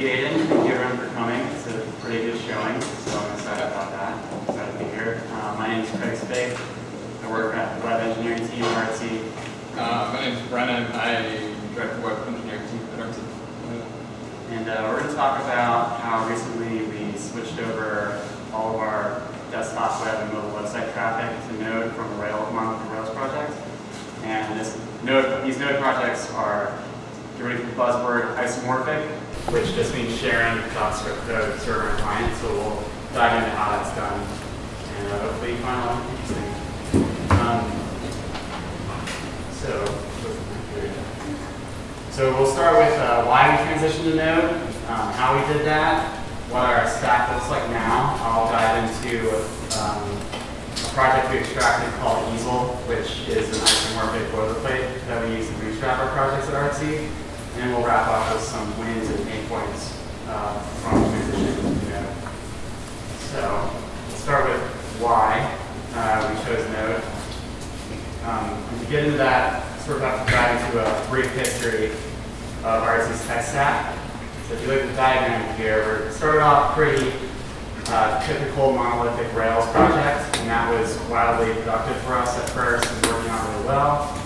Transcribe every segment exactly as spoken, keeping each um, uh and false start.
Yaden, thank you everyone for coming. It's a pretty good showing, so I'm excited about that. I'm excited to be here. Uh, my name is Craig Spig. I work at the web engineering team at Artsy. Uh, my name is Brennan. I direct the web engineering team at Artsy. And uh, we're going to talk about how recently we switched over all of our desktop web and mobile website traffic to Node from the Rails, the Rails project. And this Node, these Node projects are, get ready for the buzzword, isomorphic, which just means sharing JavaScript code, server, and client. So we'll dive into how that's done, and uh, hopefully you find a lot of interesting. Um, so, so we'll start with uh, why we transitioned to Node, um, how we did that, what our stack looks like now. I'll dive into um, a project we extracted called Ezel, which is an isomorphic boilerplate that we use to bootstrap our projects at Artsy. And we'll wrap up with some wins and pain points uh, from transition to Node. So let's start with why uh, we chose Node. Um, to get into that, sort of have to dive into a brief history of Artsy's tech stack. So if you look at the diagram here, we started off pretty uh, typical monolithic Rails project, and that was wildly productive for us at first and working out really well.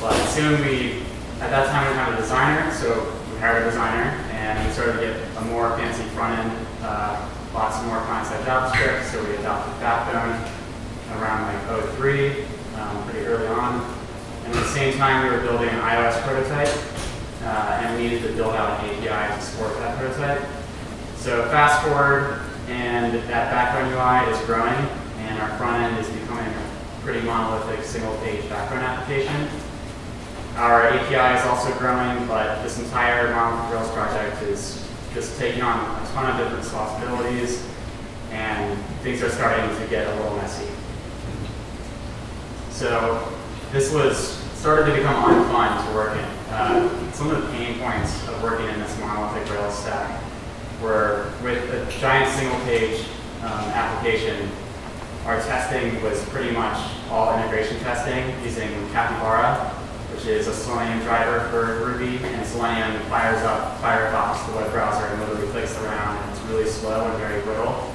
But soon we, at that time, we had a designer, so we hired a designer, and we started to get a more fancy front end, uh, lots more client-side JavaScript, so we adopted Backbone around like oh three, um, pretty early on. And at the same time, we were building an iOS prototype. Uh, and we needed to build out an A P I to support that prototype. So fast forward, and that background U I is growing, and our front end is becoming a pretty monolithic single-page background application. Our A P I is also growing, but this entire monolithic Rails project is just taking on a ton of different responsibilities, and things are starting to get a little messy. So this was started to become unfun to work in. Uh, some of the pain points of working in this monolithic Rails stack were with a giant single-page um, application. Our testing was pretty much all integration testing using Capybara, which is a Selenium driver for Ruby, and Selenium fires up Firefox, the web browser, and literally clicks around, and it's really slow and very brittle.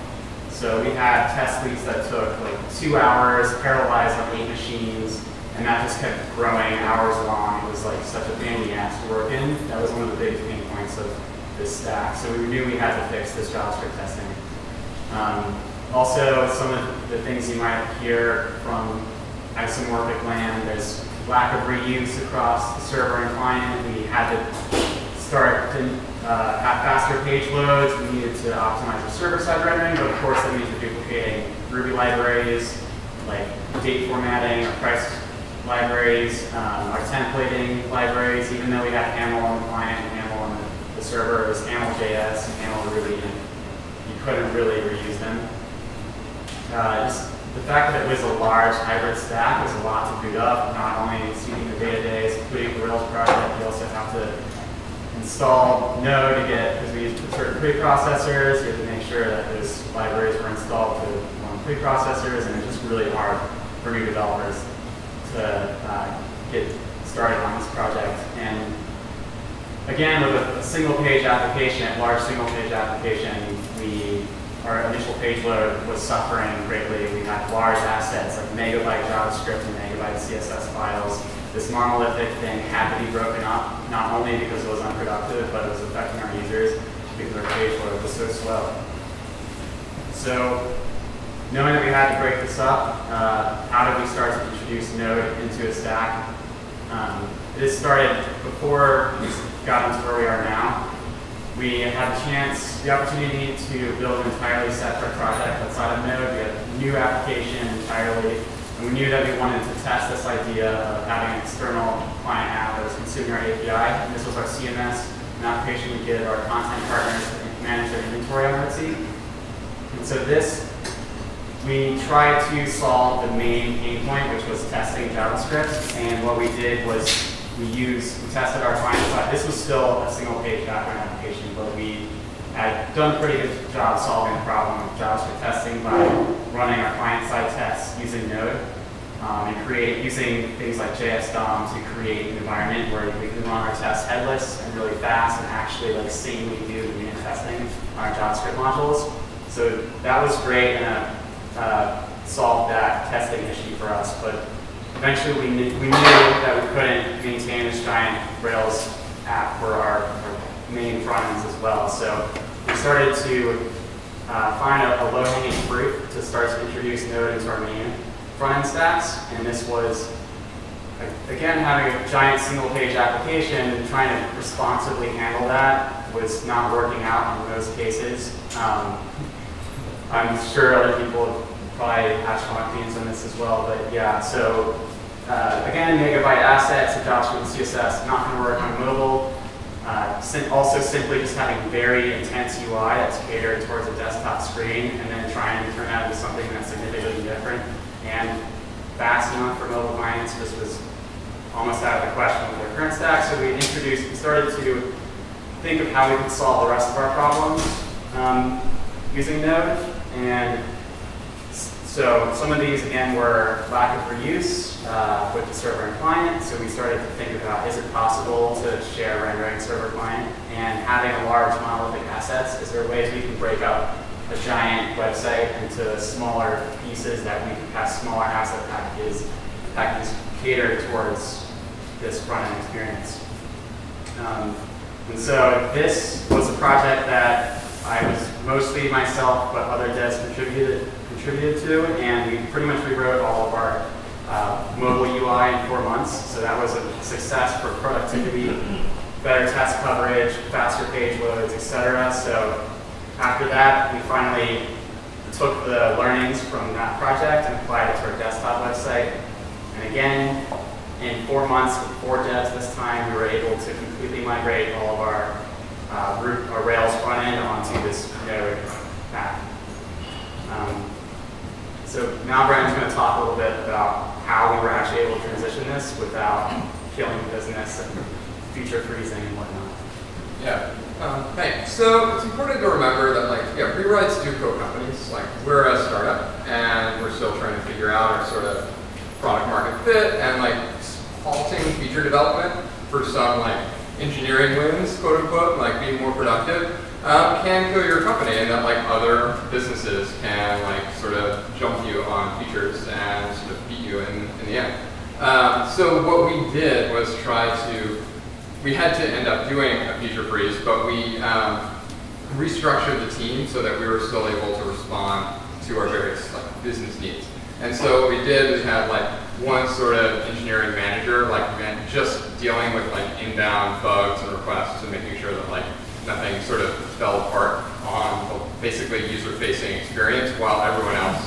So we had test leads that took like two hours, parallelized on eight machines. And that just kept growing hours long. It was like such a pain in the ass to work in. That was one of the biggest pain points of this stack. So we knew we had to fix this JavaScript testing. Um, also, some of the things you might hear from isomorphic land, there's lack of reuse across the server and client. We had to start to uh, have faster page loads. We needed to optimize the server-side rendering, but of course that means we're duplicating Ruby libraries, like date formatting or price libraries, um, our templating libraries, even though we had Haml on the client and Haml on the, the server, it was Haml.js and Haml Ruby, and you couldn't really reuse them. Uh, just the fact that it was a large hybrid stack was a lot to boot up, not only seeing the day-to-days, including the Rails project, we also have to install Node to get, because we used certain preprocessors, you have to make sure that those libraries were installed to um, preprocessors, and it's just really hard for new developers to uh, get started on this project. And again, with a single page application, a large single page application, we, our initial page load was suffering greatly. We had large assets like megabyte JavaScript and megabyte C S S files. This monolithic thing had to be broken up, not only because it was unproductive, but it was affecting our users because our page load was so slow. So, knowing that we had to break this up, uh, how did we start to introduce Node into a stack? Um, this started before we got into where we are now. We had a chance, the opportunity to build an entirely separate project outside of Node. We had a new application entirely, and we knew that we wanted to test this idea of having an external client app that was consuming our A P I. And this was our C M S, an application we give our content partners to manage their inventory on Etsy. And so this, we tried to solve the main pain point, which was testing JavaScript. And what we did was we used, we tested our client side. This was still a single page background application, but we had done a pretty good job solving the problem of JavaScript testing by running our client side tests using Node. um, and create, using things like J S D O M to create an environment where we can run our tests headless and really fast and actually like sanely do unit testing on our JavaScript modules. So that was great and uh, uh, solved that testing issue for us, but eventually we knew, we knew that we couldn't maintain this giant Rails app for our, our main frontends as well. So we started to uh, find a, a low-hanging fruit to start to introduce Node into our main frontend stacks. And this was, again, having a giant single-page application and trying to responsibly handle that was not working out in most cases. Um, I'm sure other people have probably have strong opinions on this as well, but yeah, so uh, again, megabyte assets, JavaScript and C S S, not going to work on mobile. Uh, sim also simply just having very intense U I that's catered towards a desktop screen and then trying to turn that into something that's significantly different and fast enough for mobile clients. This was almost out of the question with our current stack, so we introduced, we started to think of how we could solve the rest of our problems um, using Node. And so some of these, again, were lack of reuse uh, with the server and client. So we started to think about, is it possible to share rendering server client? And having a large monolithic assets, is there ways we can break up a giant website into smaller pieces that we can have smaller asset packages, packages catered towards this front-end experience? Um, and so this was a project that I was mostly myself, but other devs contributed contributed to, and we pretty much rewrote all of our uh, mobile U I in four months. So that was a success for productivity, better test coverage, faster page loads, et cetera. So after that, we finally took the learnings from that project and applied it to our desktop website. And again, in four months with four devs this time, we were able to completely migrate all of our uh, root, our Rails front end onto this Node app. Um, So now Brian's going to talk a little bit about how we were actually able to transition this without killing the business and feature freezing and whatnot. Yeah. Um, thanks. So it's important to remember that, like, yeah, rewrites do co companies. Like, we're a startup, and we're still trying to figure out our sort of product market fit, and like halting feature development for some like engineering wins, quote unquote, like being more productive. Um, can kill your company, and that like other businesses can like sort of jump you on features and sort of beat you in, in the end. Um, so what we did was try to, we had to end up doing a feature freeze, but we um, restructured the team so that we were still able to respond to our various like business needs. And so what we did is have like one sort of engineering manager, like just dealing with like inbound bugs and requests and making sure that like nothing sort of fell apart on basically user-facing experience, while everyone else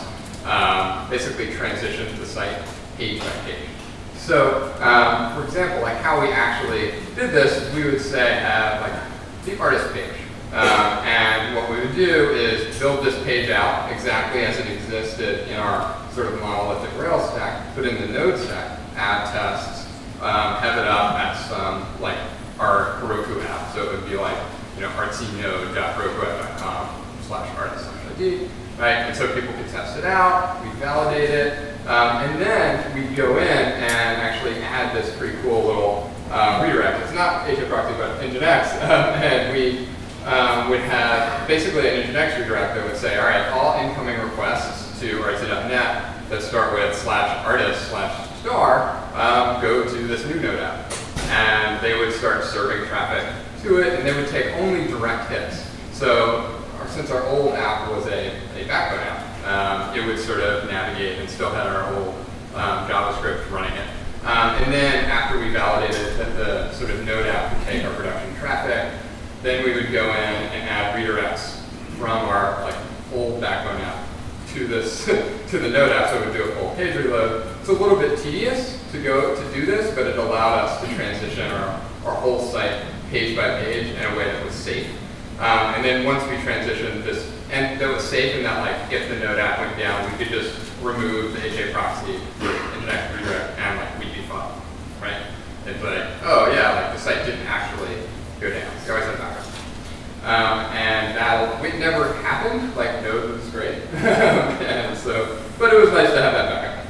um, basically transitioned the site page by page. So, um, for example, like how we actually did this, we would say have like the artist page, um, and what we would do is build this page out exactly as it existed in our sort of monolithic Rails stack, put in the Node stack, add tests, um, have it up as some um, like our Heroku app, so it would be like, you know, artsy node dot heroku dot com slash artist slash I D, right? And so people could test it out, we validate it, um, and then we go in and actually add this pretty cool little um, redirect. It's not H T T P Proxy, but Nginx. Um, and we um, would have basically an Nginx redirect that would say, all right, all incoming requests to artsy dot net that start with slash artist slash star um, go to this new Node app. And they would start serving traffic to it, and they would take only direct hits. So since our old app was a, a Backbone app, um, it would sort of navigate and still had our old um, JavaScript running it. Um, and then after we validated that the sort of Node app would take our production traffic, then we would go in and add redirects from our like old Backbone app to this to the Node app, so it would do a full page reload. It's a little bit tedious to go to do this, but it allowed us to transition our, our whole site page by page in a way that was safe. Um, and then once we transitioned this, and that was safe in that like if the Node app went down, we could just remove the H T T P proxy, inject redirect, and like we'd be fine, right? It's like, oh yeah, like the site didn't actually go down. It's always a backup. Um, and that it never happened. Like Node was great, and so, but it was nice to have that backup.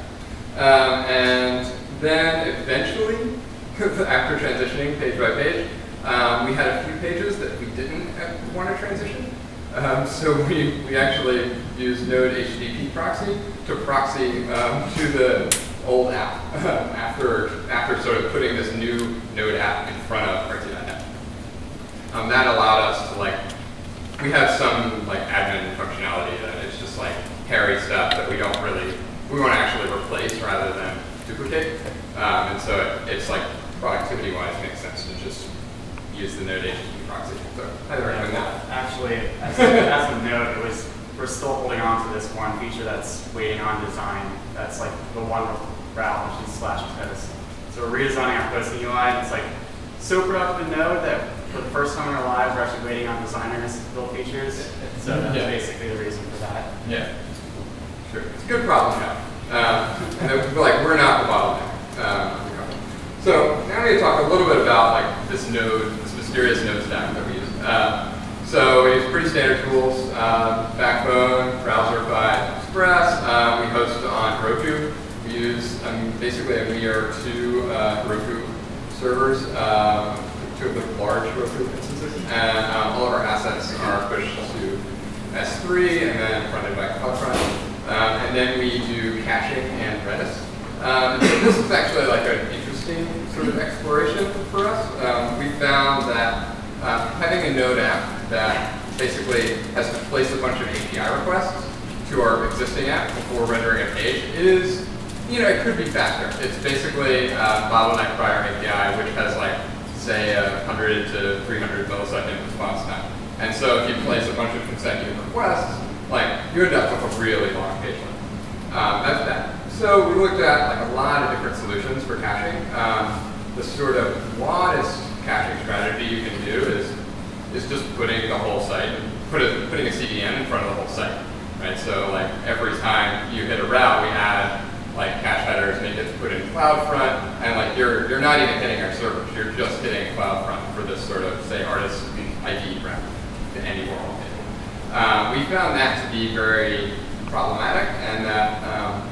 Um, and then eventually, after transitioning page by page, um, we had a few pages that we didn't want to transition. Um, so we, we actually used Node H T T P Proxy to proxy um, to the old app um, after, after sort of putting this new Node app in front of R T dot net. Um, that allowed us to, like, we have some like admin functionality that it's just like hairy stuff that we don't really, we want to actually replace rather than duplicate. Um, and so it, it's like productivity-wise makes sense to just use the Node H T T P Proxy. So I recommend that. Actually, as, as a Node, it was, we're still holding on to this one feature that's waiting on design. That's like the one route, which is slash post. So we're redesigning our posting U I, and it's like so productive to Node that for the first time in our lives, we're actually waiting on designers to build features. So that's yeah. basically the reason for that. Yeah, sure. It's a good problem to have. Um, and then we're like, we're not the bottleneck. Um, so now I'm going to talk a little bit about like this node, this mysterious node stack that we use. Uh, So we use pretty standard tools, uh, Backbone, Browserify, Express. Uh, we host on Heroku. We use um, basically a mirror to uh, Heroku servers, um, two of the large Heroku instances. And um, all of our assets are pushed to S three and then fronted by CloudFront. Um, and then we do caching and Redis. Um, so this is actually like an interesting sort of exploration for us. Um, we found that uh, having a Node app that basically has to place a bunch of A P I requests to our existing app before rendering a page is, you know, it could be faster. It's basically uh, bottlenecked by our A P I, which has like, say, a one hundred to three hundred millisecond response time. And so if you place a bunch of consecutive requests, like, you end up with a really long page length. Um, that's bad. So we looked at like a lot of different solutions for caching. Um, the sort of broadest caching strategy you can do is is just putting the whole site, put a, putting a C D N in front of the whole site, right? So like every time you hit a route, we add like cache headers and it gets put in CloudFront, and like you're you're not even hitting our servers, you're just hitting CloudFront for this sort of say artist I D route to any world. Um, we found that to be very problematic, and that um,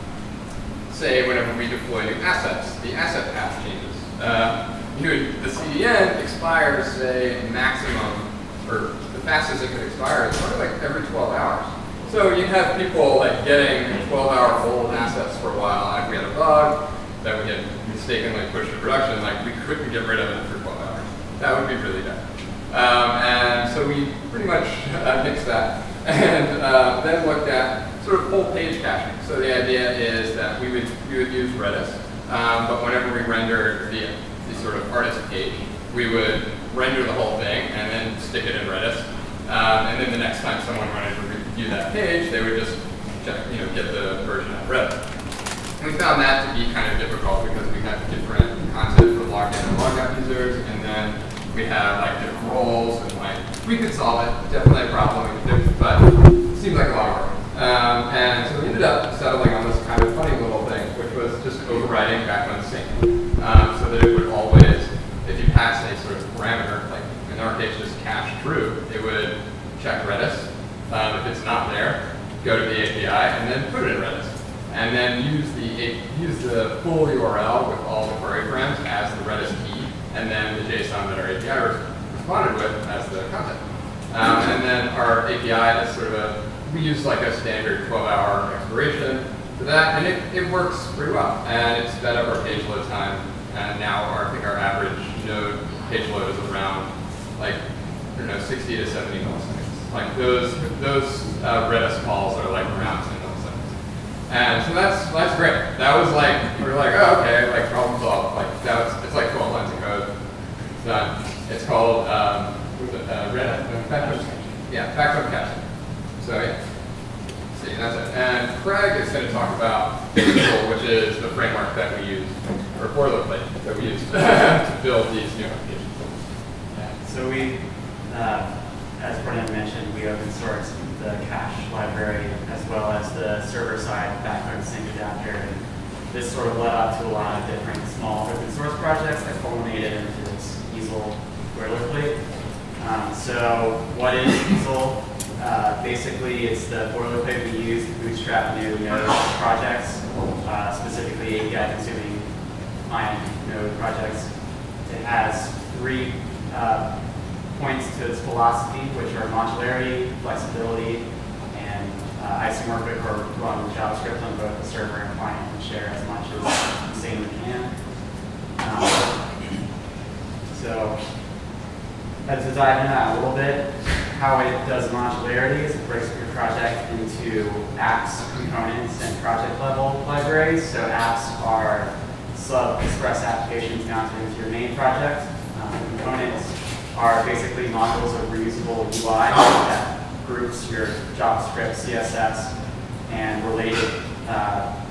say whenever we deploy new assets, the asset path changes. Uh, you, the C D N expires say maximum. Or the fastest it could expire is probably like every twelve hours. So you have people like getting twelve hour old assets for a while. If we had a bug that we had mistakenly pushed to production, like we couldn't get rid of it for twelve hours. That would be really bad. Um, and so we pretty much uh, fixed that. And uh, then looked at sort of full page caching. So the idea is that we would, we would use Redis, um, but whenever we render the, the sort of artist page, we would render the whole thing and then stick it in Redis. Um, and then the next time someone wanted to review that page, they would just check, you know, get the version of Redis. And we found that to be kind of difficult because we have different concepts for logged in and logged out users, and then we have like different roles, and like we could solve it, definitely a problem, but it seemed like a lot of work. Um, and so we ended up settling on this kind of funny little thing, which was just overriding Backbone sync, um, so that it would always, if you pass a sort of parameter, like in our case just cache true, it would check Redis. Um, if it's not there, go to the A P I and then put it in Redis. And then use the use the full U R L with all the query params as the Redis key, and then the JSON that our A P I responded with as the content. Um, and then our A P I is sort of a, we use like a standard twelve hour expiration for that, and it, it works pretty well. And it's sped up our page load time, and now our, I think our average Node page load is around like, I don't know, sixty to seventy milliseconds. Like those those uh, Redis calls are like around ten milliseconds, and so that's that's great. That was like we were like, oh okay, like problem solved. Like that was, it's like twelve lines of code. It's done. It's called um, it, uh, Redis. No, Backbone caching. Yeah, Backbone caching. So yeah, see that's it. And Craig is going to talk about Ezel, which is the framework that we use, or boilerplate that we use to build these new applications. So we, uh, as Brennan mentioned, we open source the cache library as well as the server-side background sync adapter. And this sort of led up to a lot of different small open source projects that culminated into this Ezel boilerplate. Um, so what is Ezel? Uh, basically, it's the boilerplate we use to bootstrap new Node projects. uh, specifically A P I-consuming client node projects. It has three uh, points to its philosophy, which are modularity, flexibility, and uh, isomorphic or run JavaScript on both the server and client and share as much as insanely can. Um, so let's dive into that a little bit. How it does modularity is it breaks your project into apps, components, and project level libraries. So apps are sub-express applications down to your main project. Um, components are basically modules of reusable U I that groups your JavaScript, C S S, and related uh,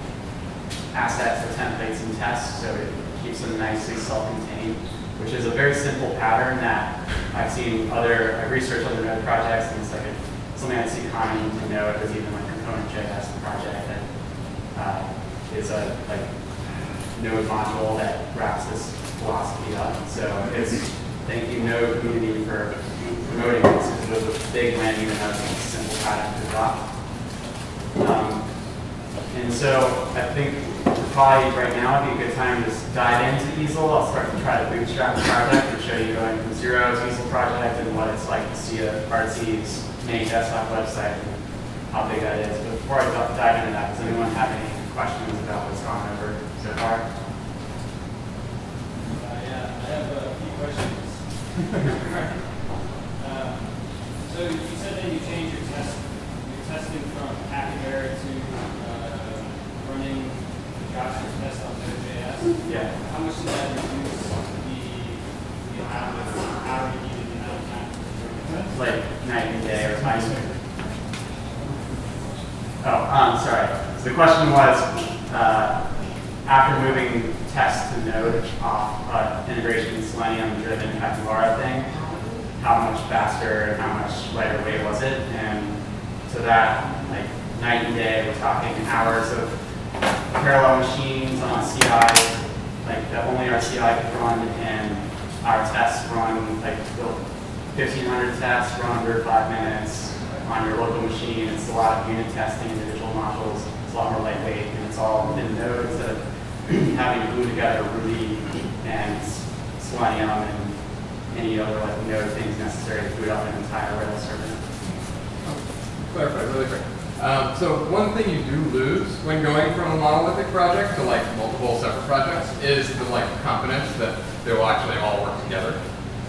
assets or templates and tests, so it keeps them nicely self-contained, which is a very simple pattern that I've seen other, I've researched other Node projects, and it's like a, something I see common to Node is even like Component.js project that uh, is a like Node module that wraps this philosophy up. So it's, thank you Node community for promoting this, because it was a big win even though it's a simple pattern to adopt. Um, and so I think probably right now would be a good time to just dive into Ezel. I'll start to try to bootstrap the project and show you going from zero to Ezel project and what it's like to see a Artsy's main desktop website and how big that is. But before I dive into that, does anyone have any questions about what's gone over so far? Uh, yeah, I have a few questions. um, so you said that you changed your test, your testing from Capybara to uh, running JavaScript test on Node.js. Yeah. How much did that reduce the amount of power you needed in that time? Like night and day or time. Oh, um, sorry. So the question was, uh, after moving test to Node off uh, integration Selenium driven Capybara thing, how much faster and how much lighter weight was it? And to that, like night and day, we're talking hours of parallel machines on a C I, like that only our C I could run, and our tests run like fifteen hundred tests run under five minutes on your local machine. It's a lot of unit testing, individual modules. It's a lot more lightweight, and it's all in Node instead of having to glue together Ruby and Selenium and any other like Node things necessary to boot up an entire Rails server. Clarify really quick. Um, so one thing you do lose when going from a monolithic project to like multiple separate projects is the like confidence that they will actually all work together.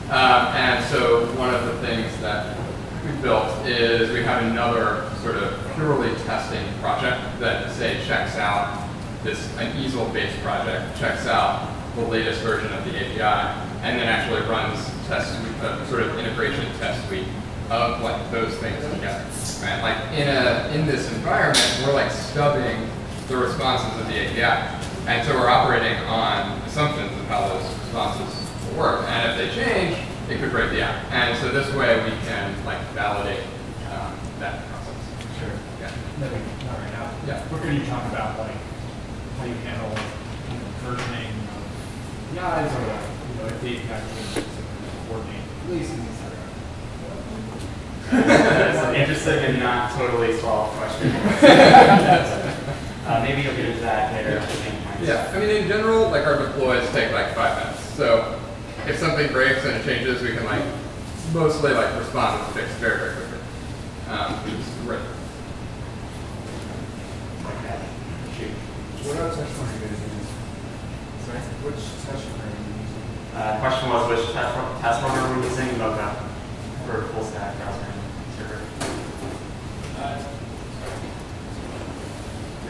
Um, and so one of the things that we built is we have another sort of purely testing project that say checks out this an Ezel-based project checks out the latest version of the A P I and then actually runs test uh, sort of integration test suite of like those things together, right? Like in a in this environment, we're like stubbing the responses of the A P I, and so we're operating on assumptions of how those responses will work. And if they change, it could break the app. And so this way, we can like validate um, that process. Sure. Yeah. No, not right now. Yeah. What can you talk about, like how you handle versioning? Yeah, it's alright. You know, if the A P I changes, coordinate at least. That's an interesting and not totally solved question. uh, maybe you'll get into that later. Yeah. yeah, I mean, in general, like our deploys take like five minutes. So if something breaks and it changes, we can like mostly like respond and fix very, very quickly. Um, right. Okay. Shoot. What other session are you going to use? Sorry? Which session are you using? Uh, the question was which test, test runner we're using Mocha for full stack browser. Uh,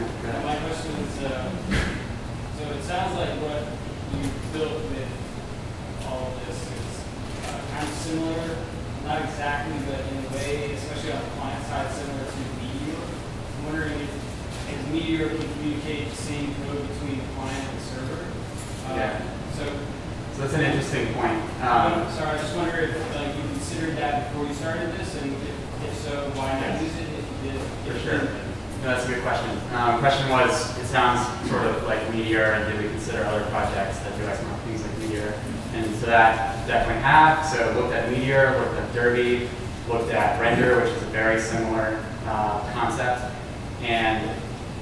yeah, my question is, uh, so it sounds like what you built with all of this is uh, kind of similar, not exactly, but in a way, especially on the client side, similar to Meteor. I'm wondering if, if Meteor can communicate the same code between the client and the server. Uh, yeah. So, so that's an interesting point. Um, sorry, I just wonder if like, you considered that before you started this, and if, if so, why not use it? For sure. No, that's a good question. Um, question was, it sounds sort of like Meteor, and did we consider other projects that do things like Meteor? And so that definitely have. So looked at Meteor, looked at Derby, looked at Render, which is a very similar uh, concept. And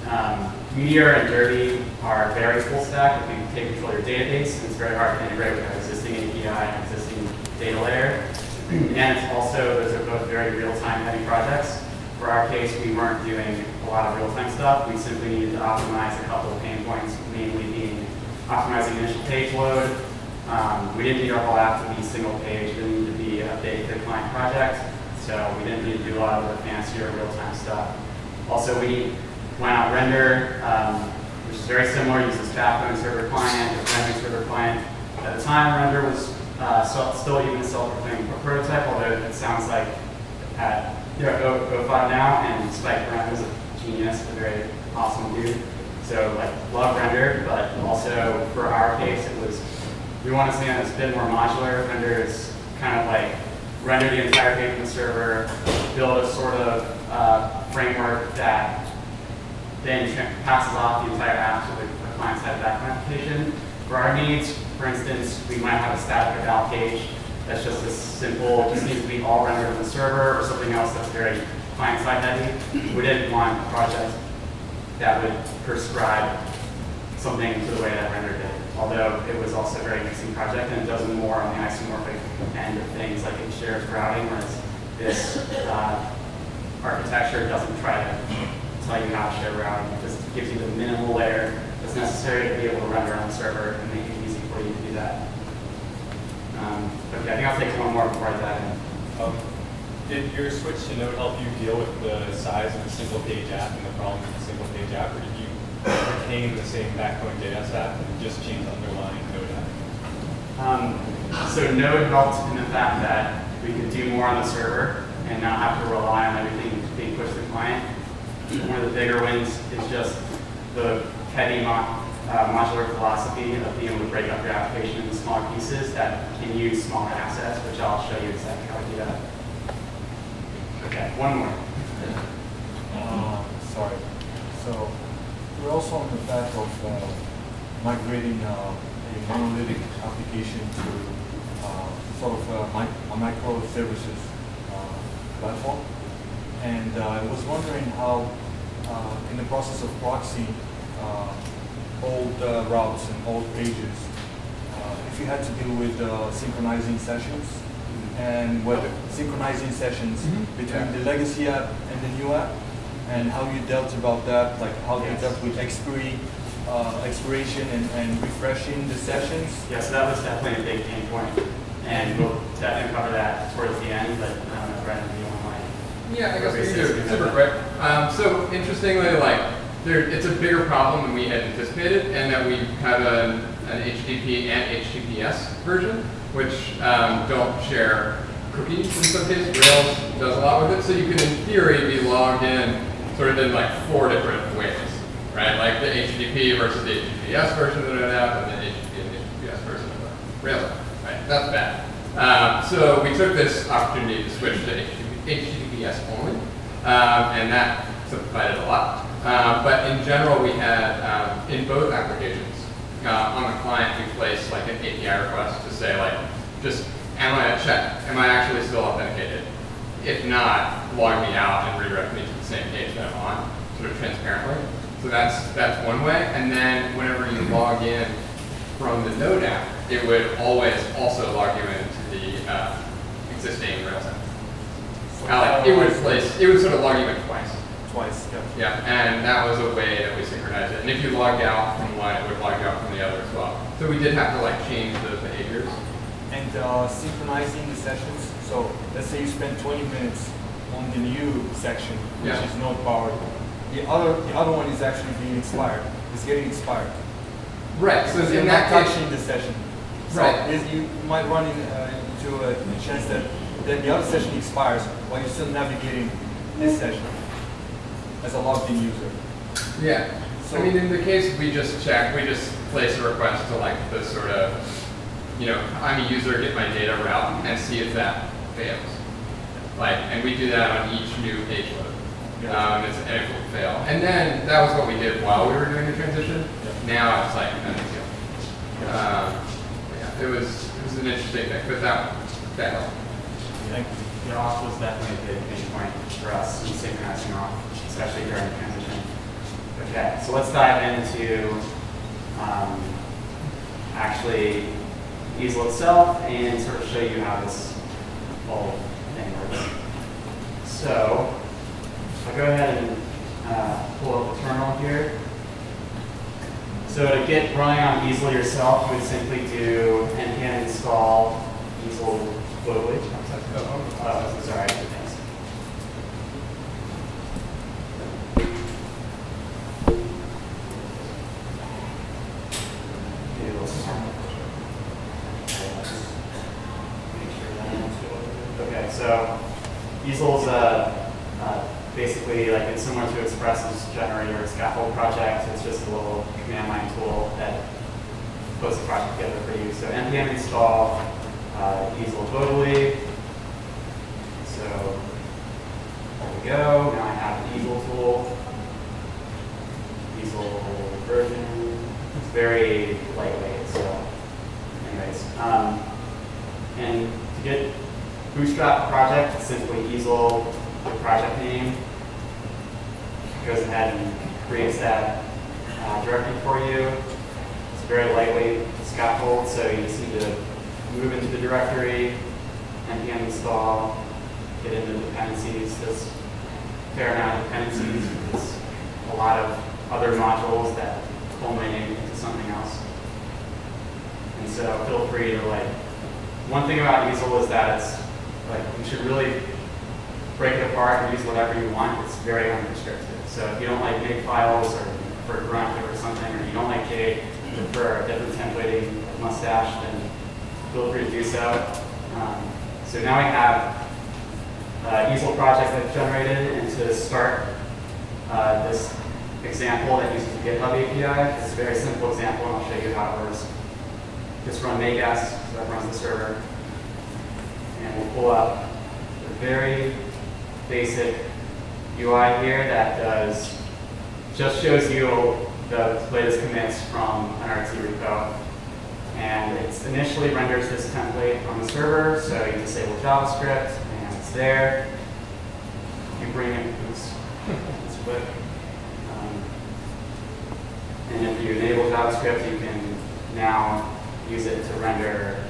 um, Meteor and Derby are very full stack. If you take control of your database, it's very hard to integrate with an existing A P I and existing data layer. And it's also, those are both very real-time heavy projects. For our case, we weren't doing a lot of real-time stuff. We simply needed to optimize a couple of pain points, mainly being optimizing initial page load. Um, we didn't need our whole app to be single page. It didn't need to be updated to the client project. So we didn't need to do a lot of the fancier real-time stuff. Also, we went out render, um, which is very similar. Uses Backbone server client, the rendering server client. At the time, render was uh, so, still even a self-proclaimed prototype, although it sounds like at you know, go GoFi now, and Spike Rem was a genius, a very awesome dude. So like, love render, but also for our case, it was we want to see it's a bit more modular. Render is kind of like render the entire page from the server, build a sort of uh, framework that then passes off the entire app to the client-side backend application. For our needs, for instance, we might have a static eval page that's just as simple, just needs to be all rendered on the server or something else that's very client-side heavy. We didn't want a project that would prescribe something to the way that render did, although it was also a very interesting project and it does more on the isomorphic end of things, like it shares routing, whereas this uh, architecture doesn't try to tell you how to share routing. It just gives you the minimal layer that's necessary to be able to render on the server and make it easy for you to do that. Um, okay, I think I'll take one more before I dive in. Um, did your switch to Node help you deal with the size of a single page app and the problems of a single page app, or did you retain the same Backbone J S app and just change the underlying Node app? Um, so Node helped in the fact that we could do more on the server and not have to rely on everything being pushed to the client. One of the bigger wins is just the heavy mo uh, modular philosophy of being able to break up your application into smaller pieces that can use smaller assets, which I'll show you exactly how to do that. Okay, one more. Uh, sorry. So we're also on the path of uh, migrating uh, a monolithic application to uh, sort of a, mic a microservices uh, platform. And uh, I was wondering how, uh, in the process of proxying uh, old uh, routes and old pages, uh, if you had to deal with uh, synchronizing sessions, mm-hmm. and whether synchronizing sessions mm-hmm. between yeah. the legacy app and the new app, and how you dealt about that, like how yes. you dealt with expiry, uh, expiration and, and refreshing the sessions. Yeah, so that was definitely a big pain point, and we'll definitely cover that towards the end, but I don't know, Brandon, do you want to? Yeah, I guess we can do it super quick. Um, so interestingly, like, there, it's a bigger problem than we had anticipated, and that we have a, an H T T P and H T T P S version, which um, don't share cookies in some cases. Rails does a lot with it, so you can, in theory, be logged in sort of in like four different ways, right? Like the H T T P versus the H T T P S version of an app, and the H T T P and H T T P S version of a Rails app. Right? That's bad. Um, so we took this opportunity to switch to H T T P. Yes, only, um, and that simplified it a lot. Um, but in general, we had um, in both applications uh, on the client, we placed like an A P I request to say like, just am I a check? Am I actually still authenticated? If not, log me out and redirect me to the same page that I'm on, sort of transparently. So that's that's one way. And then whenever you log in from the Node app, it would always also log you into the uh, existing Rails app. Uh, like it would place, it would sort of log you in twice. Twice, yeah. Yeah, and that was a way that we synchronized it. And if you logged out from one, it would log you out from the other as well. So we did have to like change those behaviors. And uh, synchronizing the sessions. So let's say you spend twenty minutes on the new section, which yeah. is not powered. The other, the other one is actually being expired. It's getting expired. Right. So you're not touching the session. So right. You might run in, uh, into a, a chance that. Then the other session expires while you're still navigating this session as a logged in user. Yeah. So I mean, in the case, we just check, we just place a request to like the sort of, you know, I'm a user, get my data route, and see if that fails. Like, and we do that on each new page load. Yeah. Um, it's an actual fail. And then that was what we did while we were doing the transition. Yeah. Now it's like, no big deal. Um, yeah, it was, it was an interesting thing, but that, that helped. I think the off was definitely a big point for us in synchronizing off, especially during the transition. Okay, so let's dive into um, actually Ezel itself and sort of show you how this whole thing works. So I'll go ahead and uh, pull up the terminal here. So to get running on Ezel yourself, you would simply do npm install Ezel globally. Oh, sorry. Thanks. Okay, so Ezel's uh, uh, basically like it's similar to Express, it's generating your scaffold project. It's just a little command line tool that puts the project together for you. So npm install uh, Ezel globally. So there we go. Now I have an Ezel tool. Ezel version. It's very lightweight. So, anyways, um, and to get bootstrap project, it's simply Ezel the project name. It goes ahead and creates that uh, directory for you. It's a very lightweight scaffold, so you just need to move into the directory, npm install. Get into dependencies. There's a fair amount of dependencies. There's a lot of other modules that culminate into something else. And so feel free to like. One thing about Ezel is that it's like you should really break it apart and use whatever you want. It's very unrestricted. So if you don't like big files or prefer grunt or something, or you don't like K, prefer a different templating mustache, then feel free to do so. Um, so now we have. Uh, Ezel project that's generated, and to start uh, this example that uses the GitHub A P I. It's a very simple example, and I'll show you how it works. Just run make S, so that runs the server. And we'll pull up the very basic U I here that does just shows you the latest commits from an Artsy repo. And it initially renders this template on the server, so you disable JavaScript. There, you bring in oops, let's flip. Um, and if you enable JavaScript, you can now use it to render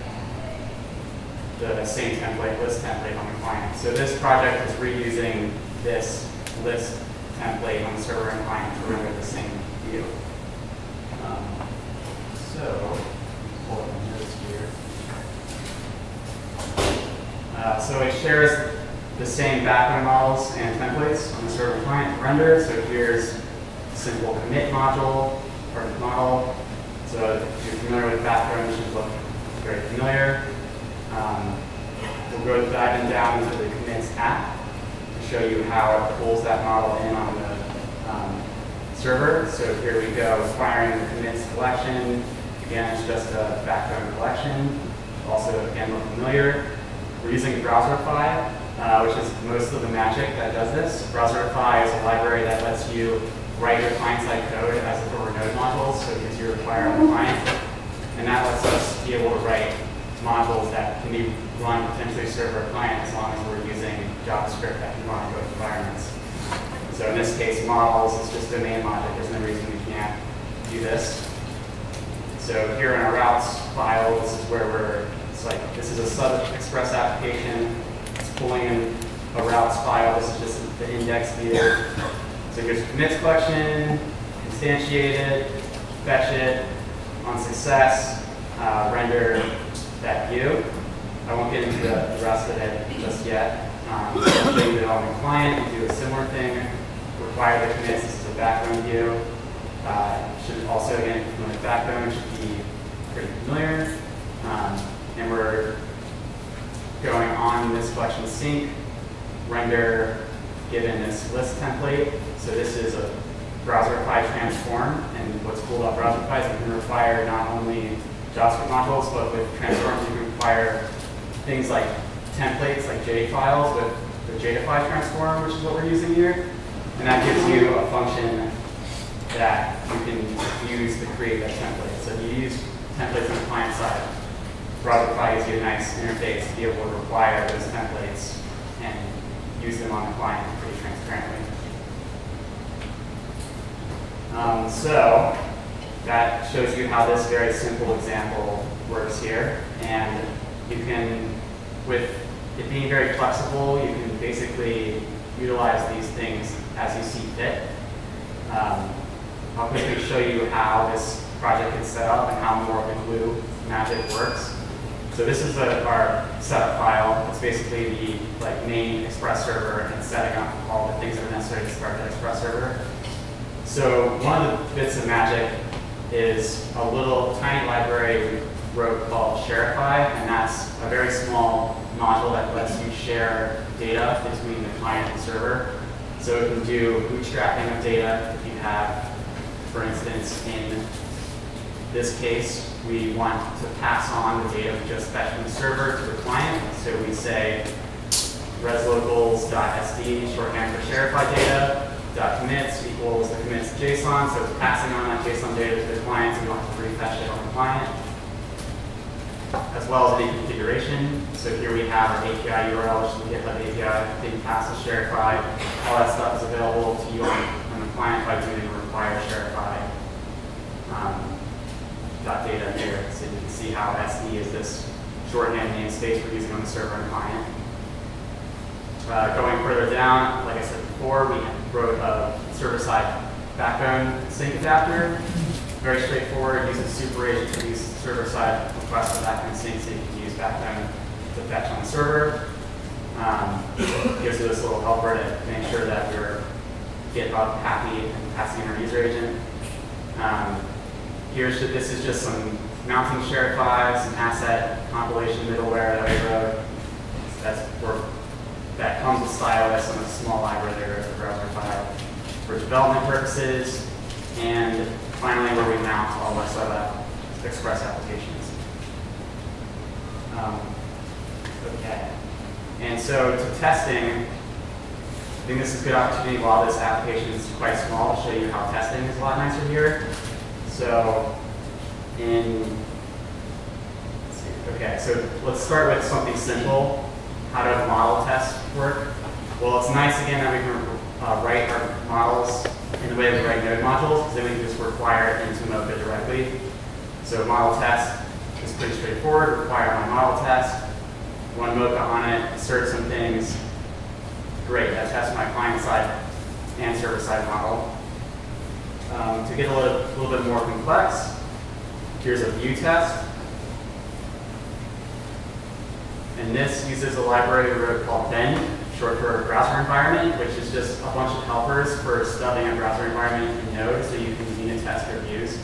the same template, list template on the client. So this project is reusing this list template on the server and client to render the same view. Um, so, pull up my notes here. Uh, so it shares the same backend models and templates on the server client to render. So here's a simple commit module or model. So if you're familiar with Backbone, it should look very familiar. Um, we'll go diving down into the commits app to show you how it pulls that model in on the um, server. So here we go, firing the commits collection. Again, it's just a Backbone collection. Also, again, look familiar. We're using Browserify, uh, which is most of the magic that does this. Browserify is a library that lets you write your client-side code as if it were node modules, so it gives you a require on the client. And that lets us be able to write modules that can be run potentially server or client as long as we're using JavaScript that can run in both environments. So in this case, models is just domain logic. There's no reason we can't do this. So here in our routes file, this is where we're It's like, this is a sub-express application. It's pulling in a routes file. This is just the index view. So here's commits collection, instantiate it, fetch it, on success, uh, render that view. I won't get into the rest of it just yet. Um, so I'll show you that on the client. We do a similar thing. Require the commits. This is a Backbone view. Uh, should also, again, from the Backbone, should be pretty familiar. Um, And we're going on this collection sync, render given this list template. So this is a Browserify transform. And what's cool about Browserify is we can require not only JavaScript modules, but with transforms, you can require things like templates, like J files with the J to five transform, which is what we're using here. And that gives you a function that you can use to create that template. So you use templates on the client side. Browserify gives you a nice interface to be able to require those templates and use them on the client pretty transparently. Um, so that shows you how this very simple example works here. And you can, with it being very flexible, you can basically utilize these things as you see fit. Um, I'll quickly show you how this project is set up and how more of the glue magic works. So this is a, our setup file. It's basically the like main Express server and setting up all the things that are necessary to start the Express server. So one of the bits of magic is a little tiny library we wrote called Shareify, and that's a very small module that lets you share data between the client and server. So it can do bootstrapping of data if you have, for instance, in this case, we want to pass on the data we just fetched from the server to the client. So we say reslocals.sd, shorthand for Shareify data, dot commits equals the commits JSON. So it's passing on that JSON data to the client, so you don't have to refetch it on the client. As well as any configuration. So here we have our A P I U R L, which is the GitHub A P I, being passed to Shareify. All that stuff is available to you on, on the client by doing the require Shareify. Um, data here. So you can see how S D is this shorthand namespace we're using on the server and client. Uh, going further down, like I said before, we wrote a server-side backbone sync adapter. Very straightforward, uses super agent to use server-side request for backbone sync, so you can use backbone to fetch on the server. Um, gives you this little helper to make sure that you're GitHub happy and passing in our user agent. Um, Here's, this is just some mounting Shareify, some asset compilation middleware that we wrote. That's for, that comes with Stylus and a small library there, the Browserify, for development purposes. And finally, where we mount all the rest of the Express applications. Um, okay. And so to testing, I think this is a good opportunity while this application is quite small to show you how testing is a lot nicer here. So, in, let's see, okay, so let's start with something simple. How do model tests work? Well, it's nice again that we can uh, write our models in the way that we write node modules, because then we can just require it into Mocha directly. So model test is pretty straightforward. Require my model test, one Mocha on it, insert some things. Great, that tests my client-side and server-side model. Um, to get a little, little bit more complex, here's a view test. And this uses a library we wrote called Bend, short for browser environment, which is just a bunch of helpers for studying a browser environment in Node, so you can unit test your views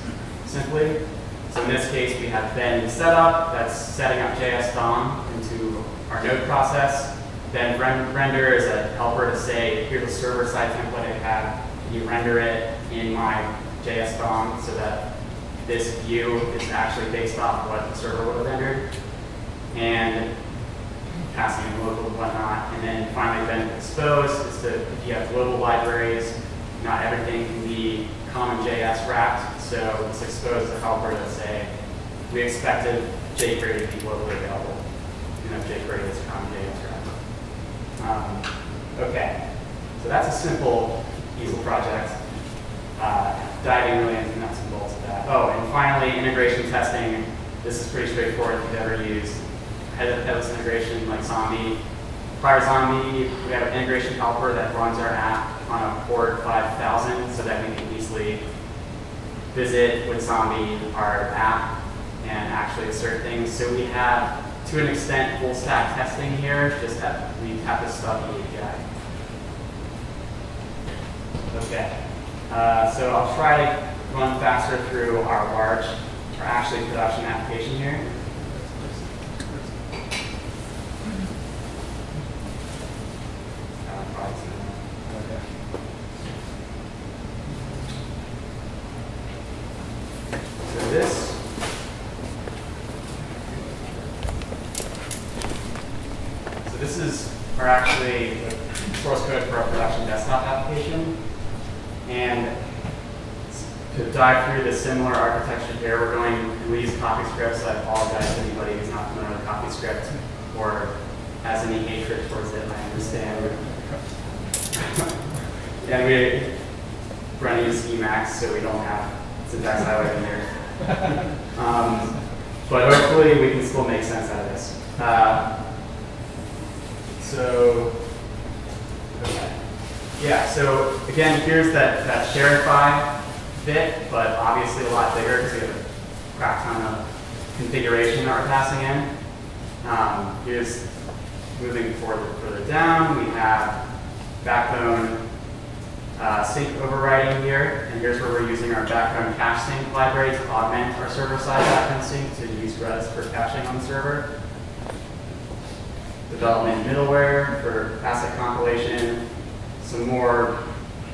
simply. So in this case, we have Bend setup, that's setting up J S D O M into our Node process. Then render is a helper to say, here's a server-side template I have, you render it in my J S D O M so that this view is actually based off what the server would have rendered, and passing in local and whatnot. And then finally, then exposed is that if you have global libraries, not everything can be common J S wrapped. So it's exposed to helper to say, we expected jQuery to be globally available. You know, jQuery is common J S wrapped. Um, okay, so that's a simple Ezel project. Uh, diving really into nuts and bolts of that. Oh, and finally, integration testing. This is pretty straightforward if you've ever used headless integration like Zombie. Prior to Zombie, we have an integration helper that runs our app on a port five thousand so that we can easily visit with Zombie our app and actually assert things. So we have, to an extent, full stack testing here, just that we have to stop the A P I. Okay. Uh, so I'll try to run faster through our large, or actually production application here. Uh, probably too much. Okay. So this. So this is, or actually, the source code for our production desktop application. And to dive through the similar architecture here, we're going, we use CoffeeScript, so I apologize to anybody who's not familiar with CoffeeScript or has any hatred towards it, I understand. And we, running schemax, so we don't have syntax highlight in there. Um, but hopefully we can still make sense out of this. Uh, so, okay. Yeah, so again, here's that, that Shareify bit, but obviously a lot bigger because we have a crap ton of configuration that we're passing in. Um, here's moving forward further down, we have Backbone uh, sync overriding here, and here's where we're using our Backbone cache sync library to augment our server-side Backbone sync to use REST for caching on the server. Development middleware for asset compilation, some more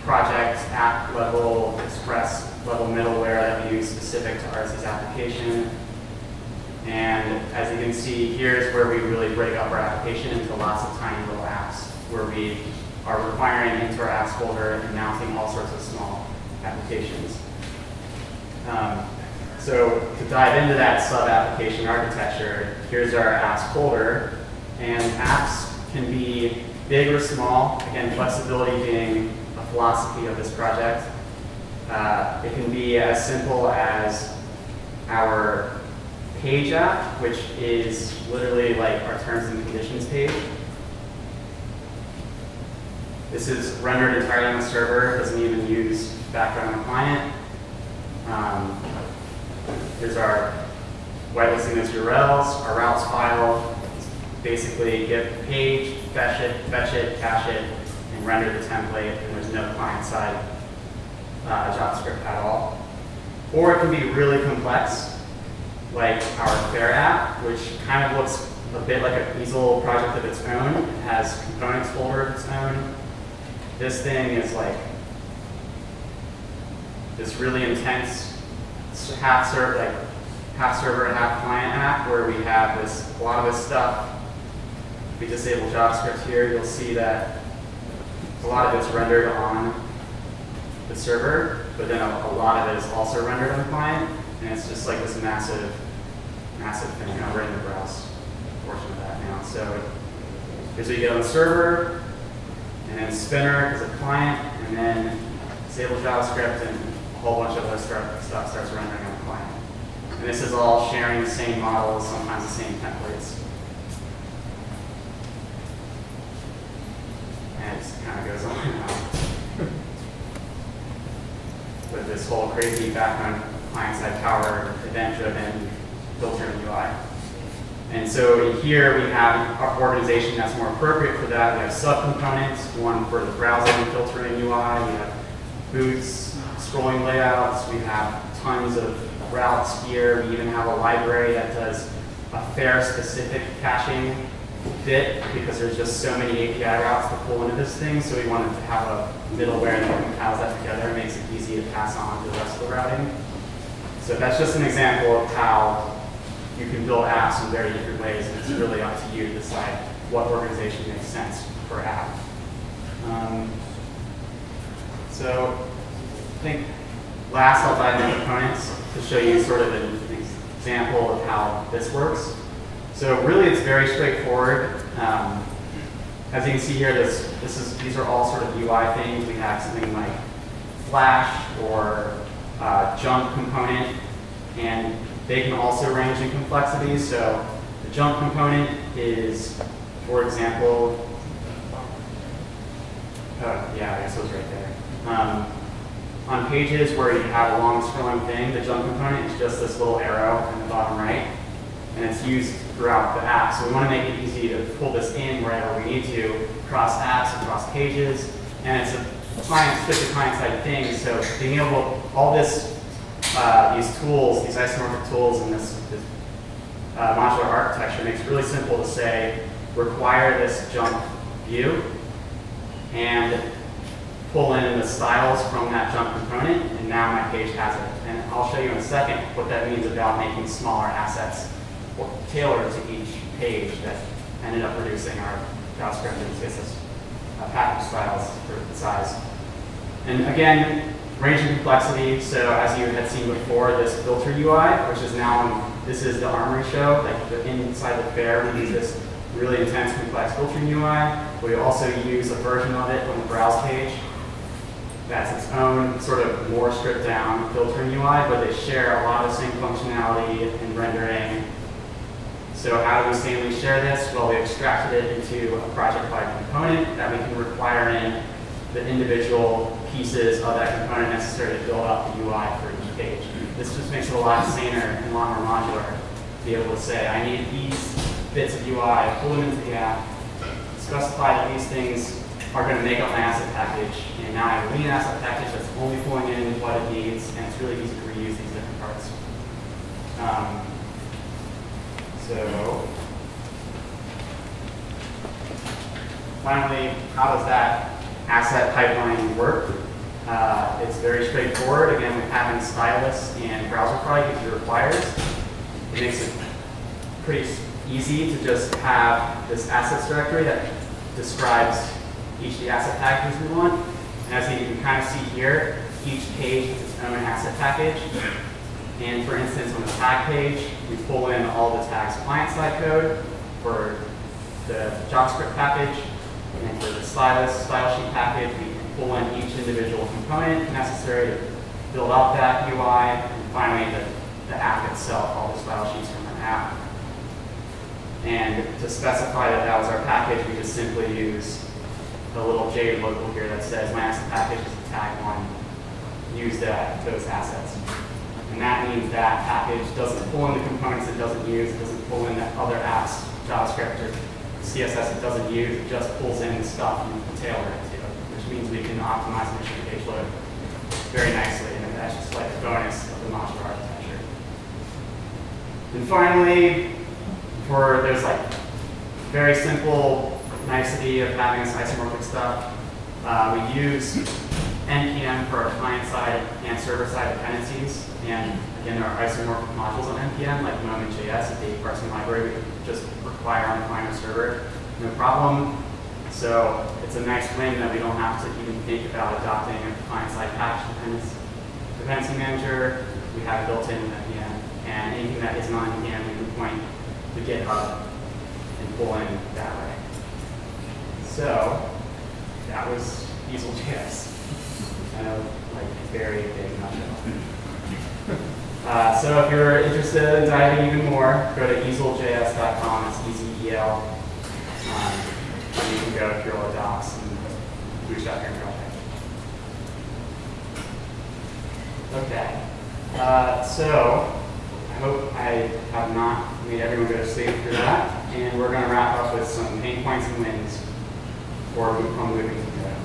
project app level, Express level middleware that we use specific to Artsy's application. And as you can see, here's where we really break up our application into lots of tiny little apps where we are requiring into our apps folder and mounting all sorts of small applications. Um, so to dive into that sub-application architecture, here's our apps folder. And apps can be big or small. Again, flexibility being a philosophy of this project. Uh, it can be as simple as our page app, which is literally like our terms and conditions page. This is rendered entirely on the server, doesn't even use background on the client. Um, here's our whitelisting those U R Ls, our routes file. Basically, get the page, fetch it, fetch it, cache it, and render the template, and there's no client-side uh, JavaScript at all. Or it can be really complex, like our Fair app, which kind of looks a bit like an Ezel project of its own. It has components folder of its own. This thing is like this really intense half server, like half server and half client app, where we have this a lot of this stuff. If we disable JavaScript here, you'll see that a lot of it's rendered on the server, but then a, a lot of it is also rendered on the client, and it's just like this massive, massive thing. Now we're in the browse portion of that now. So here's what you get on the server, and then Spinner is a client, and then disable JavaScript, and a whole bunch of other start, stuff starts rendering on the client. And this is all sharing the same models, sometimes the same templates. And it just kind of goes on and on with this whole crazy background client-side power, event-driven filtering U I. And so in here, we have our organization that's more appropriate for that. We have subcomponents, one for the browsing and filtering U I. We have boots, scrolling layouts. We have tons of routes here. We even have a library that does a fair-specific caching bit because there's just so many A P I routes to pull into this thing, so we wanted to have a middleware that compiles that together and makes it easy to pass on to the rest of the routing. So that's just an example of how you can build apps in very different ways, and it's really up to you to decide what organization makes sense for app. Um, so I think last I'll dive into components to show you sort of an example of how this works. So really, it's very straightforward. Um, as you can see here, this, this is, these are all sort of U I things. We have something like Flash or uh, jump component, and they can also range in complexity. So the jump component is, for example, oh, yeah, I guess it was right there. Um, on pages where you have a long scrolling thing, the jump component is just this little arrow in the bottom right, and it's used throughout the app. So we want to make it easy to pull this in wherever we need to, across apps, across pages, and it's a client-specific client-side thing. So being able, all this, uh, these tools, these isomorphic tools, and this, this uh, modular architecture makes it really simple to say, require this jump view, and pull in the styles from that jump component, and now my page has it. And I'll show you in a second what that means about making smaller assets tailored to each page that ended up reducing our JavaScript and C S S uh, package styles for the size. And again, range and complexity. So as you had seen before, this filter U I, which is now, this is the Armory show, like the, inside the fair, we use this really intense complex filtering U I. We also use a version of it on the browse page. that's its own sort of more stripped down filtering U I, but they share a lot of the same functionality and rendering. So how do we sanely share this? Well, we extracted it into a project-wide component that we can require in the individual pieces of that component necessary to build up the U I for each page. This just makes it a lot saner and a lot more modular to be able to say, I need these bits of U I, pull them into the app, specify that these things are going to make up my asset package, and now I have a lean asset package that's only pulling in what it needs, and it's really easy to reuse these different parts. Um, so, finally, how does that asset pipeline work? Uh, it's very straightforward. Again, with having Stylus and Browserify gives you requires. It makes it pretty easy to just have this assets directory that describes each of the asset packages we want. And as you can kind of see here, each page has its own asset package. And for instance, on the tag page, we pull in all the tags client-side code for the JavaScript package. And then for the stylus, style sheet package, we can pull in each individual component necessary to build out that U I. And finally, the, the app itself, all the style sheets from the app. And to specify that that was our package, we just simply use a little J local here that says my asset package is a tag one. Use that, those assets. And that means that package doesn't pull in the components it doesn't use, it doesn't pull in the other apps, JavaScript or C S S it doesn't use, it just pulls in the stuff and tailor it to it, which means we can optimize mission page load very nicely, and that's just like the bonus of the modular architecture. And finally, for there's like very simple nicety of having this isomorphic stuff, uh, we use N P M for our client-side and server-side dependencies, and again, our isomorphic modules on N P M, like Node.js, the parsing library, we just require on the client or server, no problem. So it's a nice win that we don't have to even think about adopting a client-side package dependency, dependency manager. We have it built in with N P M, and anything that is not N P M, we can point to GitHub and pull in that way. So that was Ezel.js. Kind of like very big nutshell. Uh, so if you're interested in diving even more, go to ezel j s dot com. It's E Z E L. Um, and you can go through all the docs and reach out here and go. Okay. Uh, so I hope I have not made everyone go to sleep through that. And we're going to wrap up with some pain points and wins for home moving to go.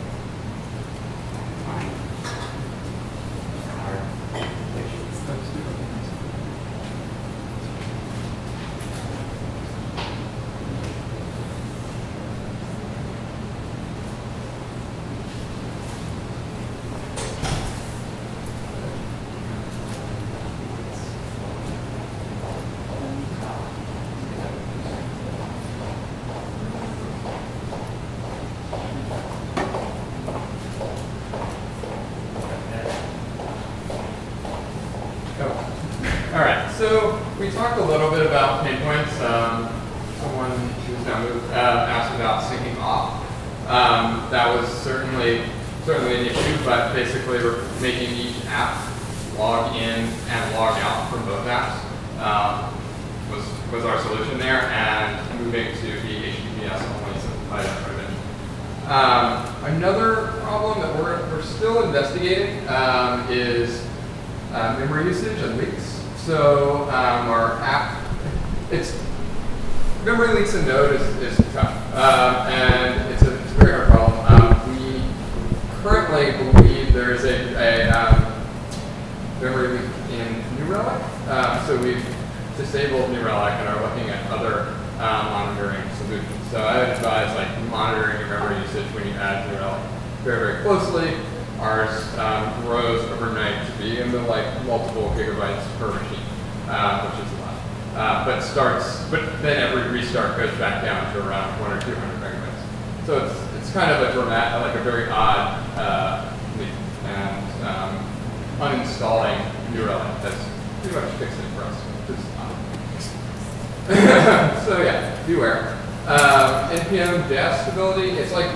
So yeah, beware. Uh, N P M dash stability, it's like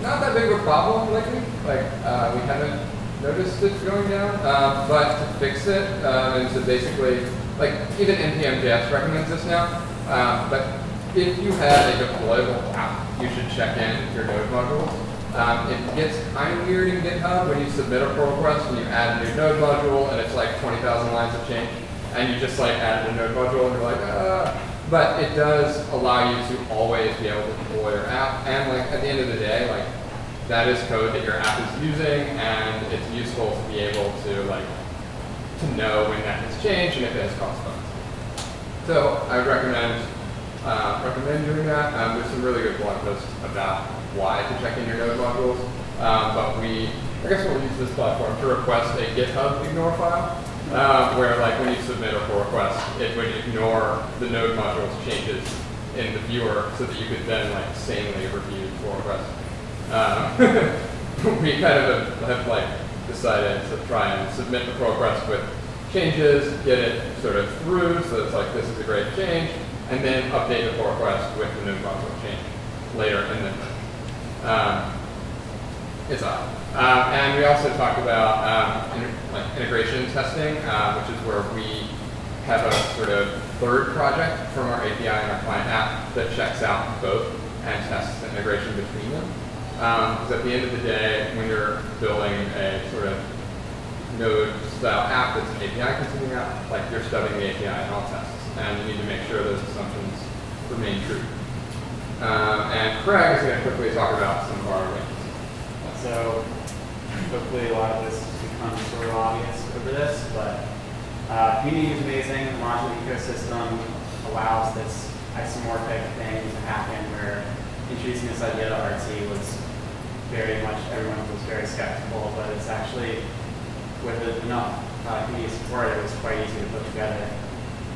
not that big of a problem lately. Like, uh, we haven't noticed it going down. Uh, but to fix it, uh, is to basically, like, even N P M J S recommends this now. Uh, but if you have a deployable app, you should check in with your Node modules. Um, it gets kind of weird in GitHub when you submit a pull request and you add a new node module and it's like twenty thousand lines of change and you just like added a node module and you're like, uh. But it does allow you to always be able to deploy your app, and like at the end of the day, like that is code that your app is using, and it's useful to be able to like to know when that has changed and if it has caused bugs. So I would recommend uh, recommend doing that. Um, there's some really good blog posts about why to check in your node modules, um, but we, I guess we'll use this platform to request a GitHub ignore file, uh, where like when you submit a pull request, it would ignore the node modules changes in the viewer so that you could then like sanely review the pull request. Um, we kind of have, have like decided to try and submit the pull request with changes, get it sort of through, so it's like this is a great change, and then update the pull request with the node module change later in the Um, it's odd. Um, and we also talk about um, inter like integration testing, uh, which is where we have a sort of third project from our A P I and our client app that checks out both and tests the integration between them. Um, so at the end of the day, when you're building a sort of node-style app that's an A P I-consuming app, like you're studying the A P I and all tests, and you need to make sure those assumptions remain true. Um, and Craig is going to quickly talk about some of our wins. So hopefully a lot of this becomes sort of obvious over this, but uh, community is amazing. The modular ecosystem allows this isomorphic thing to happen, where introducing this idea to Artsy was very much, everyone was very skeptical, but it's actually, with enough uh, community support, it was quite easy to put together.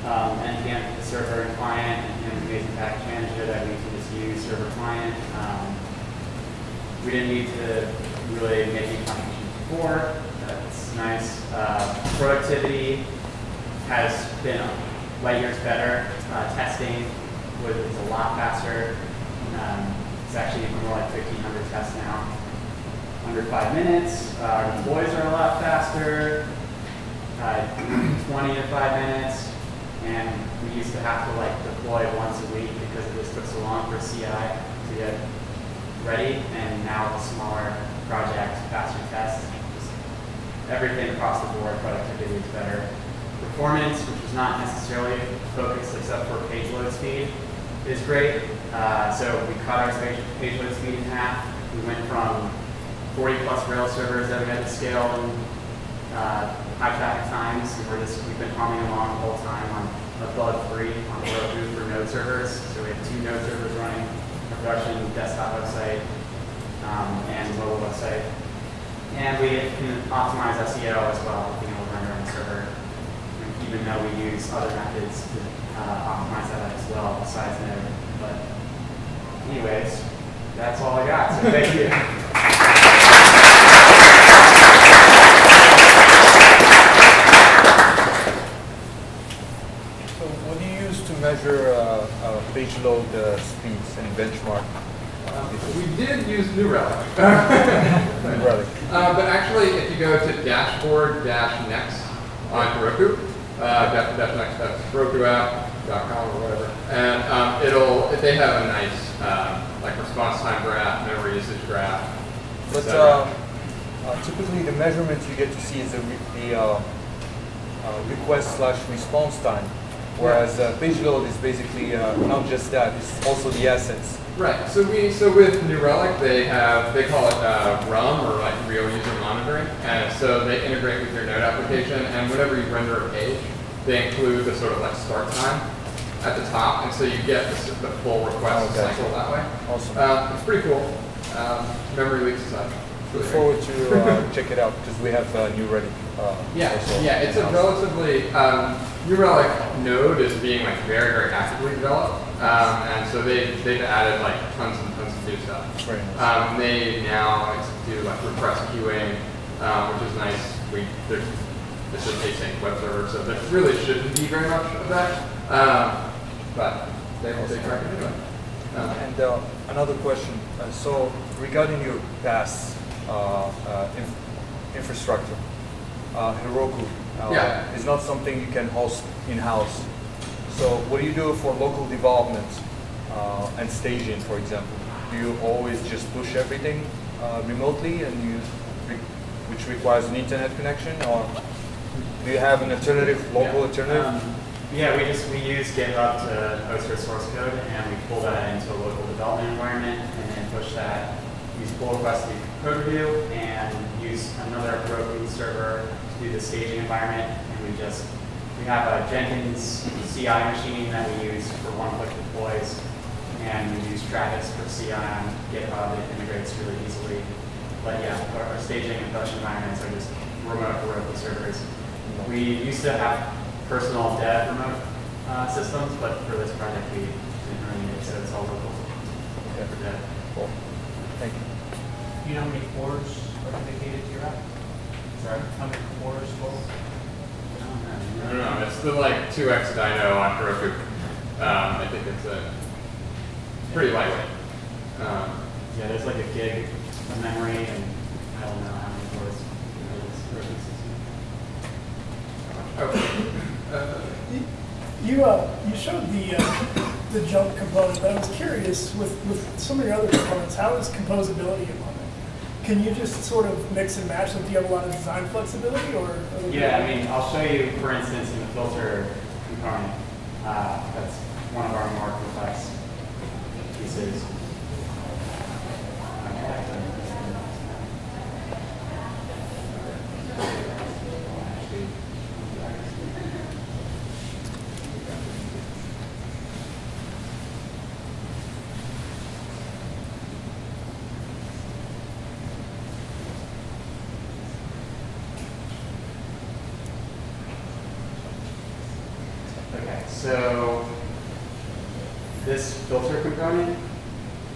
Um, N P M server and client, and an amazing package manager that we can just use server client. Um, we didn't need to really make any contributions before. That's nice. Uh, productivity has been light years better. Uh, testing was, was a lot faster. Um, it's actually more like fifteen hundred tests now, under five minutes. Uh, our deploys are a lot faster, uh, twenty to five minutes. And we used to have to like deploy once a week because it just took so long for C I to get ready. And now it's a smaller project, faster tests. Just everything across the board, productivity is better. Performance, which was not necessarily focused except for page load speed, is great. Uh, so we cut our page load speed in half. We went from forty plus Rails servers that we had to scale and uh, high traffic times, and we're just, we've been humming along the whole time on above free on Heroku for node servers. So we have two node servers running, a production desktop website um, and mobile website. And we can optimize S E O as well, being able to run our own server, and even though we use other methods to uh, optimize that as well besides node. But anyways, that's all I got, so thank you. Measure uh, uh, page load uh, speeds and benchmark. Uh, we did use New Relic. New Relic. Uh, but actually, if you go to dashboard dash next on Heroku, uh, dash next, that's Heroku app dot com or whatever, and um, it'll they have a nice uh, like response time graph, memory usage graph. But uh, uh, typically, the measurements you get to see is the, re the uh, uh, request slash response time. Whereas uh, page load is basically uh, not just that; it's also the assets. Right. So we so with New Relic, they have they call it uh, RUM, or like real user monitoring, and so they integrate with your node application. And whenever you render a page, they include the sort of like start time at the top, and so you get the, the full request okay. cycle that way. Awesome. Uh, it's pretty cool. Um, memory leaks aside. Look forward to uh, check it out because we have uh, New Relic. Uh, yeah, yeah, it's announced. a relatively um, New Relic Node is being like very, very actively developed, um, and so they they've added like tons and tons of new stuff. Very nice. Um, they now do like request queuing, um, which is nice. We there's it's an async web server, so there really shouldn't be very much of that, um, but they will take record of it. Uh, and uh, another question. Uh, so regarding your B A S uh, uh, inf infrastructure, uh, Heroku uh, yeah. is not something you can host in-house. So what do you do for local development uh, and staging, for example? Do you always just push everything uh, remotely, and you re which requires an internet connection, or do you have an alternative, local yeah. alternative? Um, Yeah, we just we use GitHub to host our source code, and we pull that into a local development environment, and then push that. Use pull requests to do code review, and use another Heroku server to do the staging environment. And we just we have a Jenkins C I machine that we use for one-click deploys, and we use Travis for C I on GitHub. It integrates really easily. But yeah, our, our staging and production environments are just remote Heroku servers. We used to have personal dev remote uh, systems, but for this project we didn't really need it, so it's all local. Okay. For dev. Cool. Thank you. Do you know how many cores are dedicated to your app? Sorry? How many cores total? I don't know. I don't know. It's the like two X dyno on Heroku. Um, I think it's a pretty lightweight. Um, yeah, there's like a gig of memory, and I don't know how many cores. Okay. Uh, you you, uh, you showed the uh, the jump component, but I was curious with, with some of your other components, how is composability among it? Can you just sort of mix and match them? Do you have a lot of design flexibility, or? or yeah, I mean, I'll show you, for instance, in the filter component. Uh, that's one of our more complex pieces. So this filter component,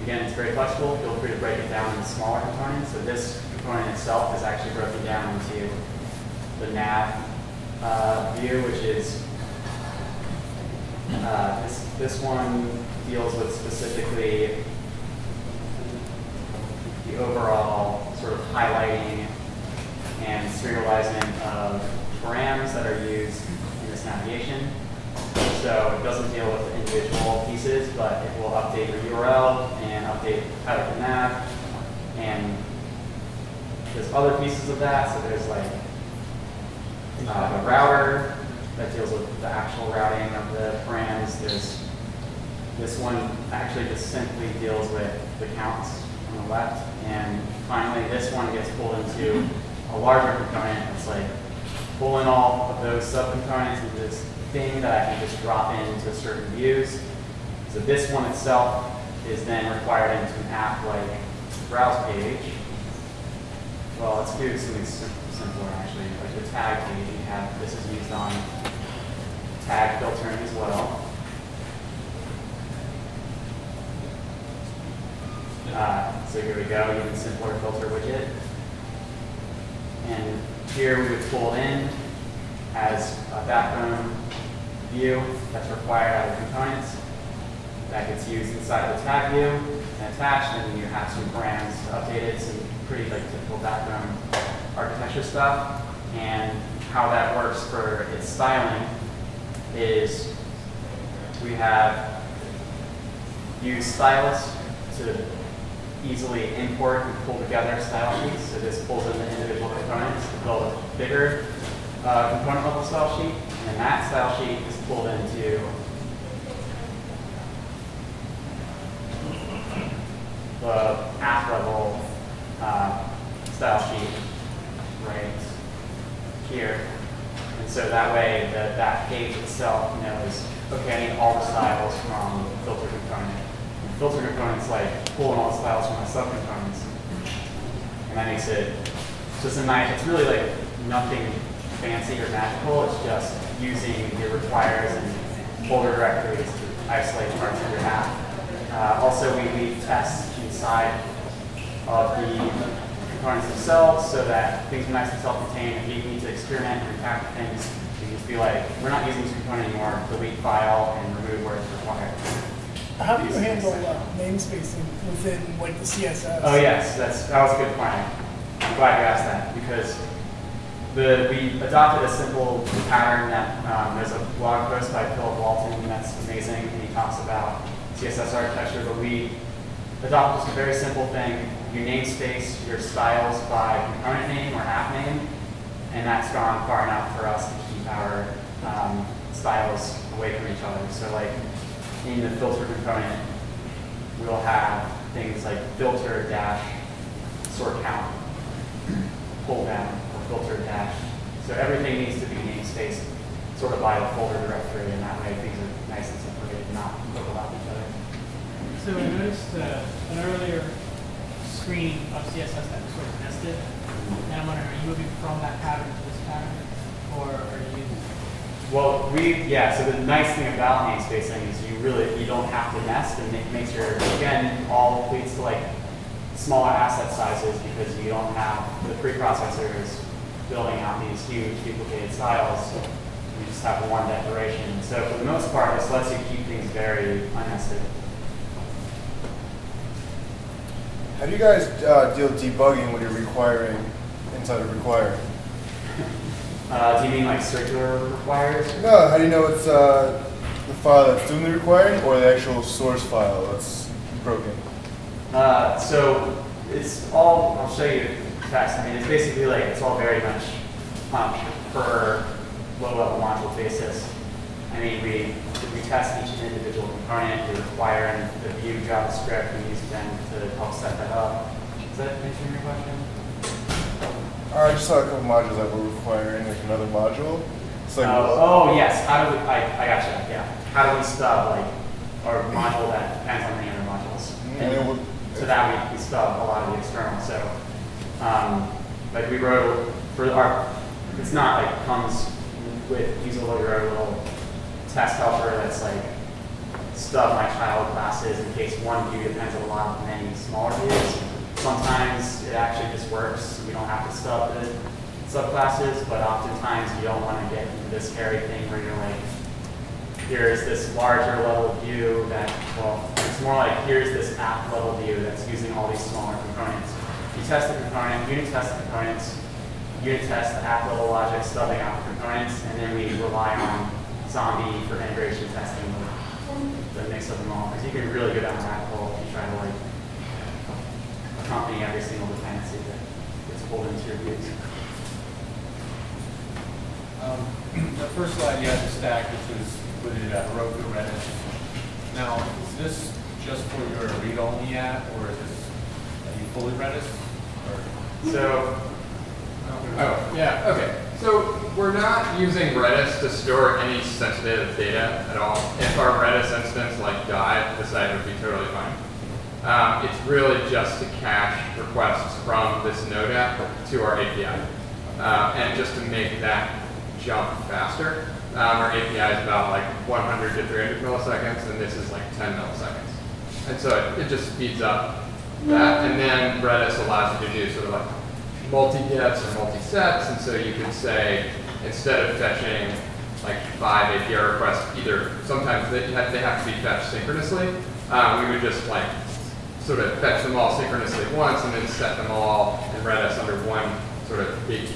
again, it's very flexible. Feel free to break it down into smaller components. So this component itself is actually broken down into the nav uh, view, which is uh, this, this one deals with specifically the overall sort of highlighting and serializing of params that are used in this navigation. So it doesn't deal with individual pieces, but it will update your U R L and update how to connect. And there's other pieces of that. So there's like uh, a router that deals with the actual routing of the params. There's this one actually just simply deals with the counts on the left. And finally, this one gets pulled into a larger component. It's like pulling all of those subcomponents into this thing that I can just drop into certain views. So this one itself is then required into an app-like browse page. Well, let's do something simpler actually, like the tag page. You have this is used on tag filtering as well. Uh, so here we go, even simpler filter widget. And here we would pull in as a backbone view that's required out of components that gets used inside the tag view and attached, and you have some params to update it, some pretty like typical backbone architecture stuff. And how that works for its styling is we have used Stylus to easily import and pull together style sheets. So this pulls in the individual components to build a bigger Uh, component level style sheet, and then that style sheet is pulled into the app level uh, style sheet right here. And so that way the, that page itself knows, okay, I need all the styles from the filter component. And the filter component's like pulling all the styles from my subcomponents. And that makes it just a nice, it's really like nothing fancy or magical, it's just using the requires and folder directories to isolate parts of your app. Uh, also, we leave tests inside of the components themselves so that things are nice and self-contained. If you need to experiment and attack things, you can just be like, we're not using this component anymore, delete file and remove where it's required. How do you handle uh, namespacing within like the C S S? Oh yes, that's that was a good point. I'm glad you asked that because the we adopted a simple pattern that um, there's a blog post by Phil Walton that's amazing, and he talks about C S S architecture. But we adopted just a very simple thing: you namespace your styles by component name or app name, and that's gone far enough for us to keep our um, styles away from each other. So like, in the filter component, we'll have things like filter dash sort count, pull down, or filter dash. So everything needs to be namespaced sort of by the folder directory, and that way things are nice and separated, not overlap each other. So I noticed uh, an earlier screen of C S S that was sort of nested. And I'm wondering, are you moving from that pattern to this pattern, or are you? Well, we, yeah, so the nice thing about namespacing is you really, you don't have to nest, and it makes your, again, all leads to like smaller asset sizes because you don't have the preprocessors building out these huge duplicated styles. You just have one declaration. So for the most part, this lets you keep things very unnested. How do you guys uh, deal with debugging when you're requiring inside of requiring? Uh, do you mean like circular requires? No, how do you know it's uh, the file that's doing the requiring or the actual source file that's broken? Uh, so it's all, I'll show you facts. I mean, it's basically like it's all very much um, per low-level module basis. I mean, we, we test each individual component, we require the view JavaScript, we use them to help set that up. Does that answer your question? I just saw a couple modules that were requiring like another module. It's like, uh, well, oh yes, how do we? I, I gotcha. Yeah, how do we stub like our module that depends on the other modules? And and so that we, we stub a lot of the external. So, um, like we wrote for our, it's not like comes with Ezel. We wrote a little test helper that's like stub my child classes in case one view depends on a lot of many smaller views. Sometimes it actually just works. We don't have to stub the subclasses, but oftentimes you don't want to get into this hairy thing where you're like, here's this larger level view that, well, it's more like here's this app level view that's using all these smaller components. You test the component, unit test the components, unit test the app level logic, stubbing out the components, and then we rely on Zombie for integration testing, the mix of them all. Because you can really go down that hole if you try to like, accompanying every single dependency that gets pulled into your views. Um, the first slide you had the stack, which was included at Heroku, Redis. Now, is this just for your read-only app, or is this, are you fully Redis? Or? So, oh, yeah, okay. So we're not using Redis to store any sensitive data at all. If our Redis instance like died, the site would be totally fine. Um, it's really just to cache requests from this Node app to our A P I. Uh, and just to make that jump faster, um, our A P I is about like one hundred to three hundred milliseconds, and this is like ten milliseconds. And so it, it just speeds up that. And then Redis allows you to do sort of like multi-gets or multi-sets, and so you could say, instead of fetching like five A P I requests, either sometimes they have, they have to be fetched synchronously, um, we would just like sort of fetch them all synchronously at once and then set them all in Redis under one sort of big key,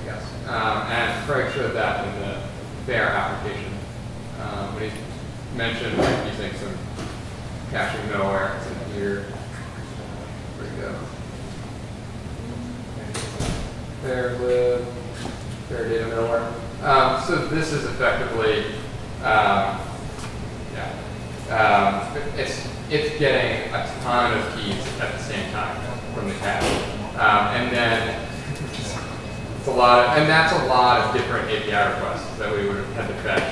I guess. Um, and Craig showed that in the Bear application. Um, when he mentioned like, using some caching malware in here. Where'd it go? Bear lib, Bear data malware. Um, so this is effectively, um, yeah. Um, it's, it's getting a ton of keys at the same time from the cache. Um, and then it's a lot of, and that's a lot of different A P I requests that we would have had to fetch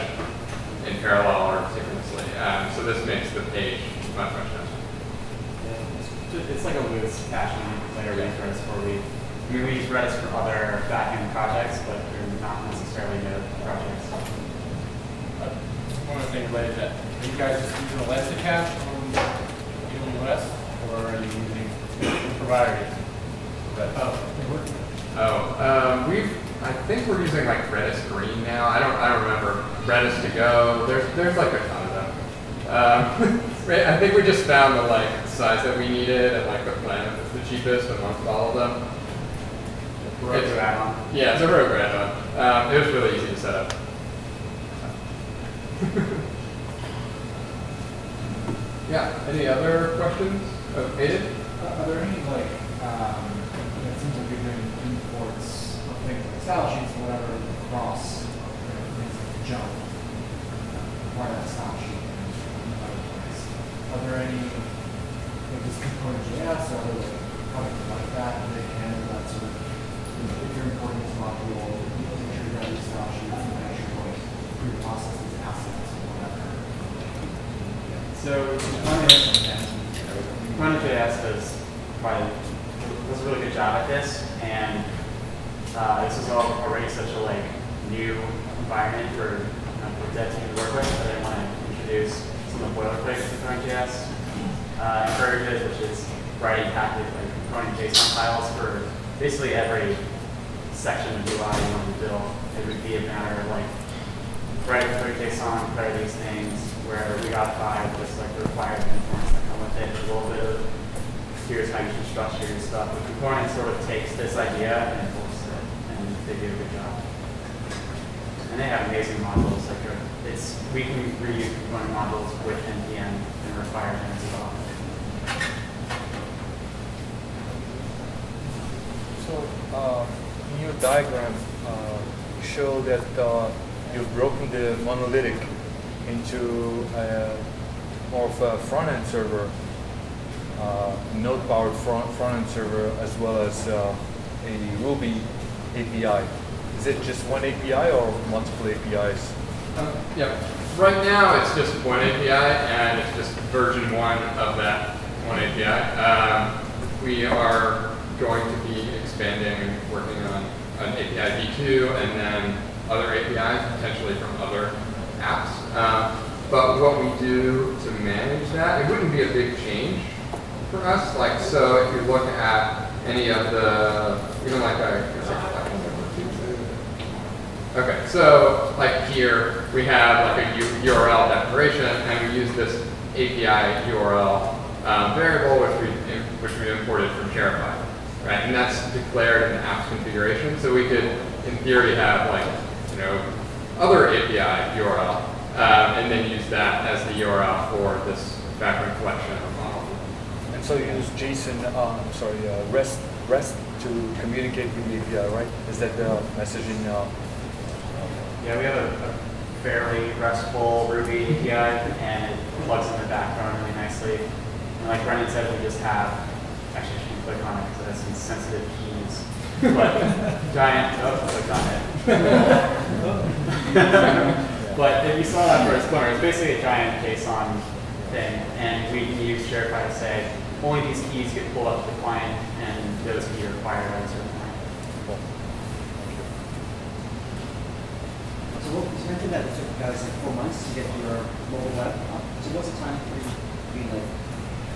in parallel or sequentially. Um, so this makes the page much, much nicer. It's like a loose caching layer resource where we, I mean, we use Redis for other backend projects, but they're not necessarily Node projects. One other thing related to that. Are you guys just using Elasticcache from A W S, or are you using providers? Oh, oh um, we've. I think we're using like Redis Green now. I don't. I don't remember Redis to go. There's. There's like a ton of them. Um, Right, I think we just found the like size that we needed and like the plan was the cheapest amongst all of them. It's a add-on. Yeah, it's a Heroku add-on. Um, it was really easy to set up. Yeah. Any other questions? Oh, Aiden? Uh, are there any like um, it seems like you're doing imports or things like style sheets or whatever across you know, things like jump part of that style sheet? Are there any like this component J S or something like that that they can handle that sort of you know, if you're importing this module, you know, make sure you have these style sheets and make sure like pre-process these assets or whatever. So Node.js does does a really good job at this, and uh, this is all already such a like new environment for the dev team to work with. So I want to introduce some of the boilerplate with Node.js uh, encourages, which is writing package like component JSON files for basically every section of U I you want to build. It would be a matter of like writing through JSON, declare these things, where we got five just like the required components that come with it. There's a little bit of here's how you should structure your stuff. The component sort of takes this idea and enforces it, and they do a good job. And they have amazing modules. Like it's we can reuse component modules with N P M and requirements as well. So uh, in your diagram, uh, you show that uh, you've broken the monolithic into a, more of a front-end server, uh, node-powered front front-end server, as well as uh, a Ruby A P I. Is it just one A P I or multiple A P Is? Um, yeah. Right now, it's just one A P I, and it's just version one of that one A P I. Um, we are going to be expanding and working on an A P I v two, and then other A P Is potentially from other apps. Uh, but what we do to manage that, it wouldn't be a big change for us. Like, so if you look at any of the, even like a, okay, so like here we have like a U R L declaration, and we use this A P I U R L um, variable, which we which we imported from Shareify, right? And that's declared in the app's configuration. So we could, in theory, have like you know. other A P I U R L, um, and then use that as the U R L for this background collection model. And so you use JSON, uh, I'm sorry, uh, REST, REST to communicate with the A P I, right? Is that the messaging? Uh, yeah, we have a, a fairly RESTful Ruby A P I, and it plugs in the background really nicely. And like Brendan said, we just have, actually, I should click on it because it has some sensitive keys. But giant, oh, click on it. But if you saw that first corner, it's basically a giant JSON thing, and we can use Shareify to say only these keys get pulled up to the client, and those can be required by a certain client. Cool. So what, you mentioned that it took guys like four months to get your mobile web up. So what's the time for being like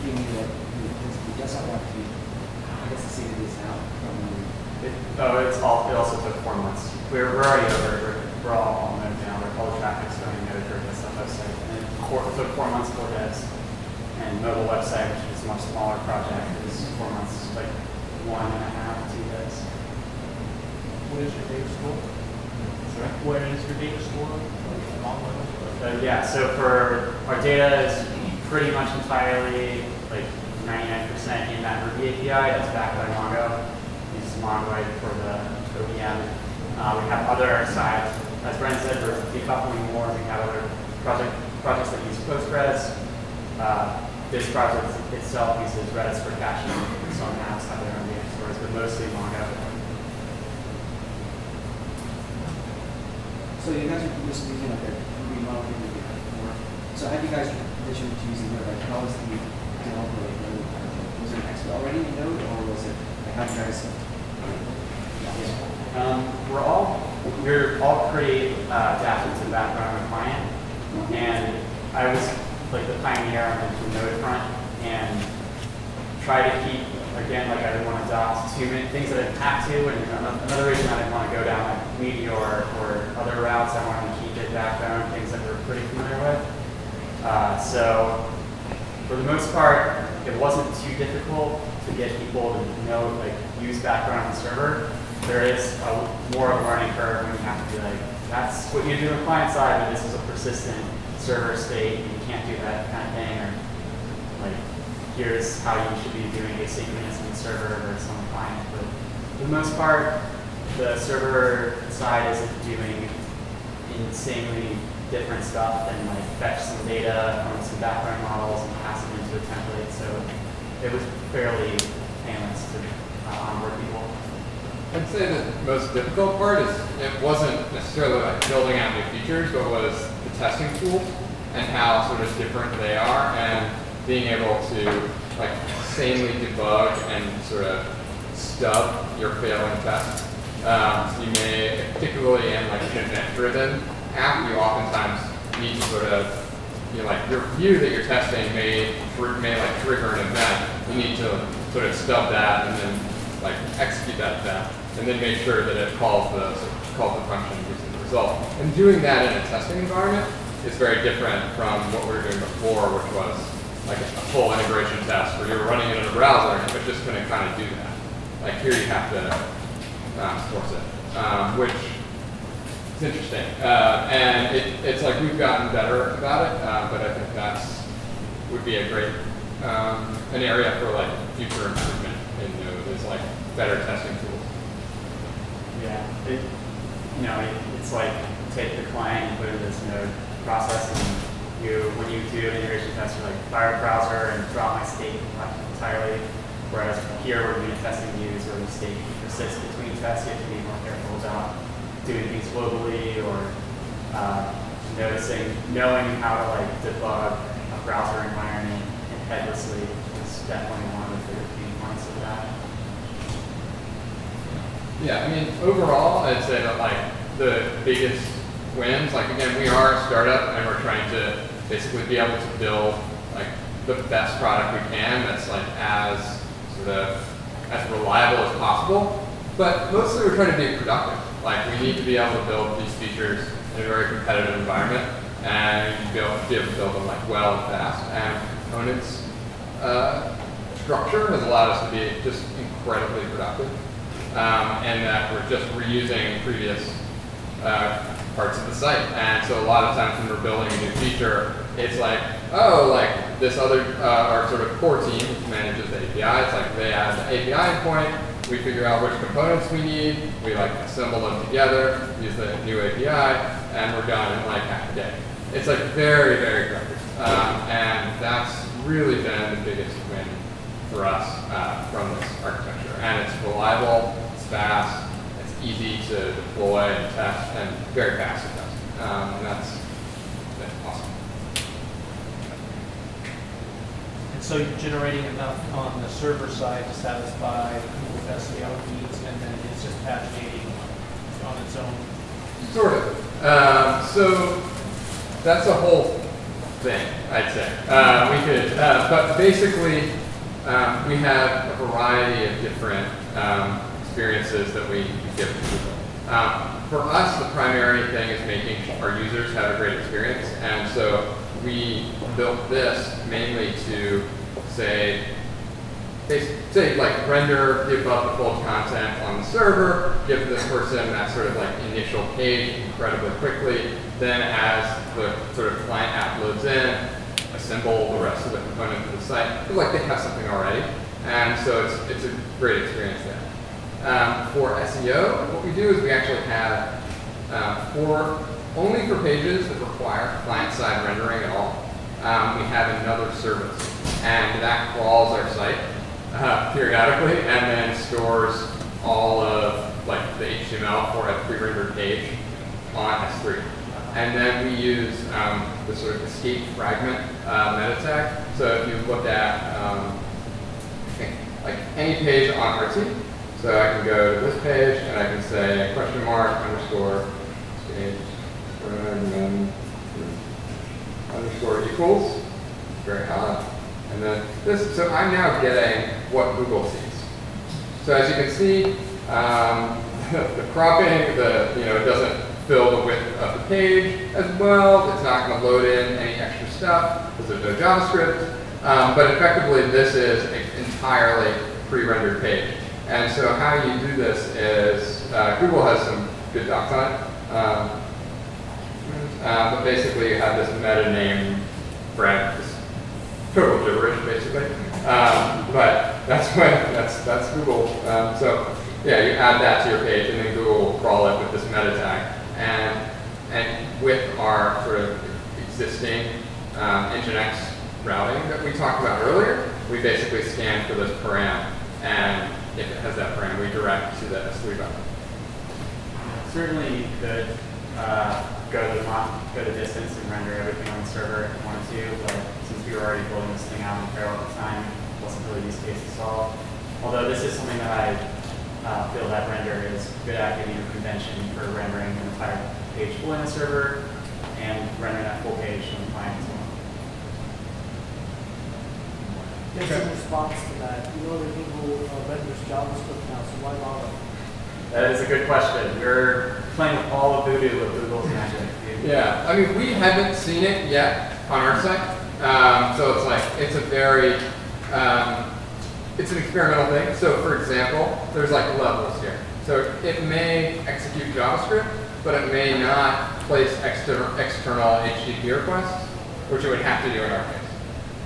being like you just have to be, I guess the same is now. It, oh, it's all. It also took four months. We're we're already over. We're all on Node now. All the traffic's going Node for this website. And it took four months for devs. And mobile website, which is a much smaller project, is four months, like one and a half, two days. What is your data store? Sorry? What is your data store? Uh, yeah, so for our data is pretty much entirely like ninety-nine percent in that Ruby A P I. That's backed by Mongo. It's Mongo for the O E M. Uh, we have other sides. As Brent said, we're decoupling more. We have other project, projects that use Postgres. Uh, this project itself uses Redis for caching. Some apps have their own data stores, but mostly Mongo. So you guys are just looking at the remodeling that you had before. So have you guys transitioned to using Node? Like, how was the developer like Node? Was it actually already in Node, or was it? Like, how did you guys? Yeah. Um, we're all we're all pretty uh, adapted to the background of the client, and I was like the pioneer on the Nodefront, and try to keep again like I didn't want to adopt too many things that I had to, and another reason I didn't want to go down like Meteor or other routes. I wanted to keep it background things that we're pretty familiar with. Uh, so for the most part, it wasn't too difficult to get people to know, like, use background on the server. There is a, more of a learning curve when you have to be like, that's what you do on the client side, but this is a persistent server state, and you can't do that kind of thing, or like, here's how you should be doing asynchronous on the server or some client. But for the most part, the server side isn't doing insanely different stuff and like fetch some data from some background models and pass them into a template. So it was fairly painless to uh, onboard people. I'd say that the most difficult part is it wasn't necessarily like building out new features, but was the testing tools and how sort of different they are and being able to like sanely debug and sort of stub your failing tests. Um, so you may, particularly in like an event-driven app, you oftentimes need to sort of, you know, like your view that you're testing may may like trigger an event. You need to sort of stub that and then like execute that event, and then make sure that it calls the sort of calls the function using the result. And doing that in a testing environment is very different from what we were doing before, which was like a full integration test where you're running it in a browser, but just going to kind of do that. Like here, you have to. Um, force it, um, which is interesting. Uh, and it, it's like we've gotten better about it, uh, but I think that's would be a great um, an area for like future improvement in Node is like better testing tools. Yeah, it, you know, it, it's like take the client and put it in this Node process, and you when you do an integration test, you're like fire a browser and drop my state entirely. Whereas here we're doing testing views where the state persists between tests, you have to be more careful about doing things globally or uh, noticing, knowing how to like debug a browser environment and headlessly is definitely one of the bigger key points of that. Yeah, I mean, overall, I'd say that like the biggest wins, like again, we are a startup and we're trying to basically be able to build like the best product we can that's like as The, as reliable as possible, but mostly we're trying to be productive. Like we need to be able to build these features in a very competitive environment, and be able, be able to build them like well and fast. And components uh, structure has allowed us to be just incredibly productive, um, and that we're just reusing previous uh, parts of the site. And so a lot of times when we're building a new feature, it's like, oh, like. This other, uh, our sort of core team manages the A P I. It's like they add the A P I endpoint. We figure out which components we need. We like assemble them together, use the new A P I, and we're done in like half a day. It's like very, very quick. Um, and that's really been the biggest win for us uh, from this architecture. And it's reliable, it's fast, it's easy to deploy and test, and very fast to test. Um, and that's So you're generating enough on the server side to satisfy Google S E O needs, and then it's just paginating on its own? Sort of. Um, so that's a whole thing, I'd say. Uh, we could, uh, but basically, um, we have a variety of different um, experiences that we give to people. Um, for us, the primary thing is making our users have a great experience, and so we built this mainly to say, say like render the above the fold content on the server, give this person that sort of like initial page incredibly quickly. Then as the sort of client app loads in, assemble the rest of the components of the site. It's like they have something already. And so it's, it's a great experience there. Um, for S E O, what we do is we actually have uh, four only for pages that require client-side rendering at all, um, we have another service. And that crawls our site uh, periodically and then stores all of like the H T M L for a pre-rendered page on S three. And then we use um, the sort of escape fragment uh, meta tag. So if you look at um, I think, like any page on Artsy, so I can go to this page and I can say question mark underscore page. And then underscore equals, very hard. And then this, so I'm now getting what Google sees. So as you can see, um, the cropping, the you know, it doesn't fill the width of the page as well. It's not going to load in any extra stuff because there's no JavaScript. Um, but effectively, this is an entirely pre-rendered page. And so how you do this is, uh, Google has some good docs on it. Um, uh, but basically, you have this meta name brand, total gibberish, basically. Um, but that's when, that's, that's Google. Um, so yeah, you add that to your page, and then Google will crawl it with this meta tag. And, and with our sort of existing um, Nginx routing that we talked about earlier, we basically scan for this param, and if it has that param, we direct to the S three button. Certainly, you could uh, go to the go to distance and render everything on the server if you wanted to, but since we were already building this thing out in parallel time, it wasn't really use case to solve. Although this is something that I uh, feel that render is good at, giving a convention for rendering an entire page full in the server and rendering that full page on the client as well. Just in response to that, you know that Google uh, renders JavaScript now, so why bother? That is a good question. We're playing with all the voodoo of Google's magic. Yeah, I mean, we haven't seen it yet on our site, um, so it's like it's a very um, it's an experimental thing. So, for example, there's like levels here. So it may execute JavaScript, but it may not place external external H T T P requests, which it would have to do in our case.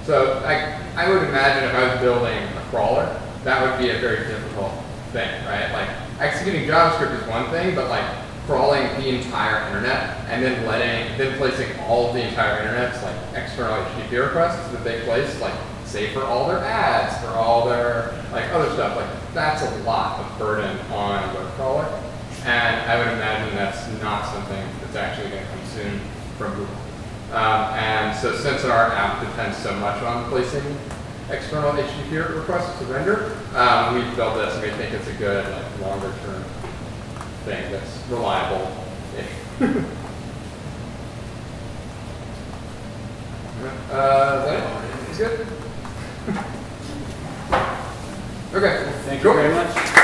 So I, I would imagine if I was building a crawler, that would be a very difficult thing, right? Like executing JavaScript is one thing, but like crawling the entire internet and then letting, then placing all of the entire internet's like external H T T P requests that they place, like say for all their ads, for all their like other stuff, like that's a lot of burden on a web crawler. And I would imagine that's not something that's actually going to come soon from Google. Um, and so since our app depends so much on placing external H T T P requests to render, um, we built this and we think it's a good like, longer term thing that's reliable. uh, is that it? It's good? Okay. Thank you very much.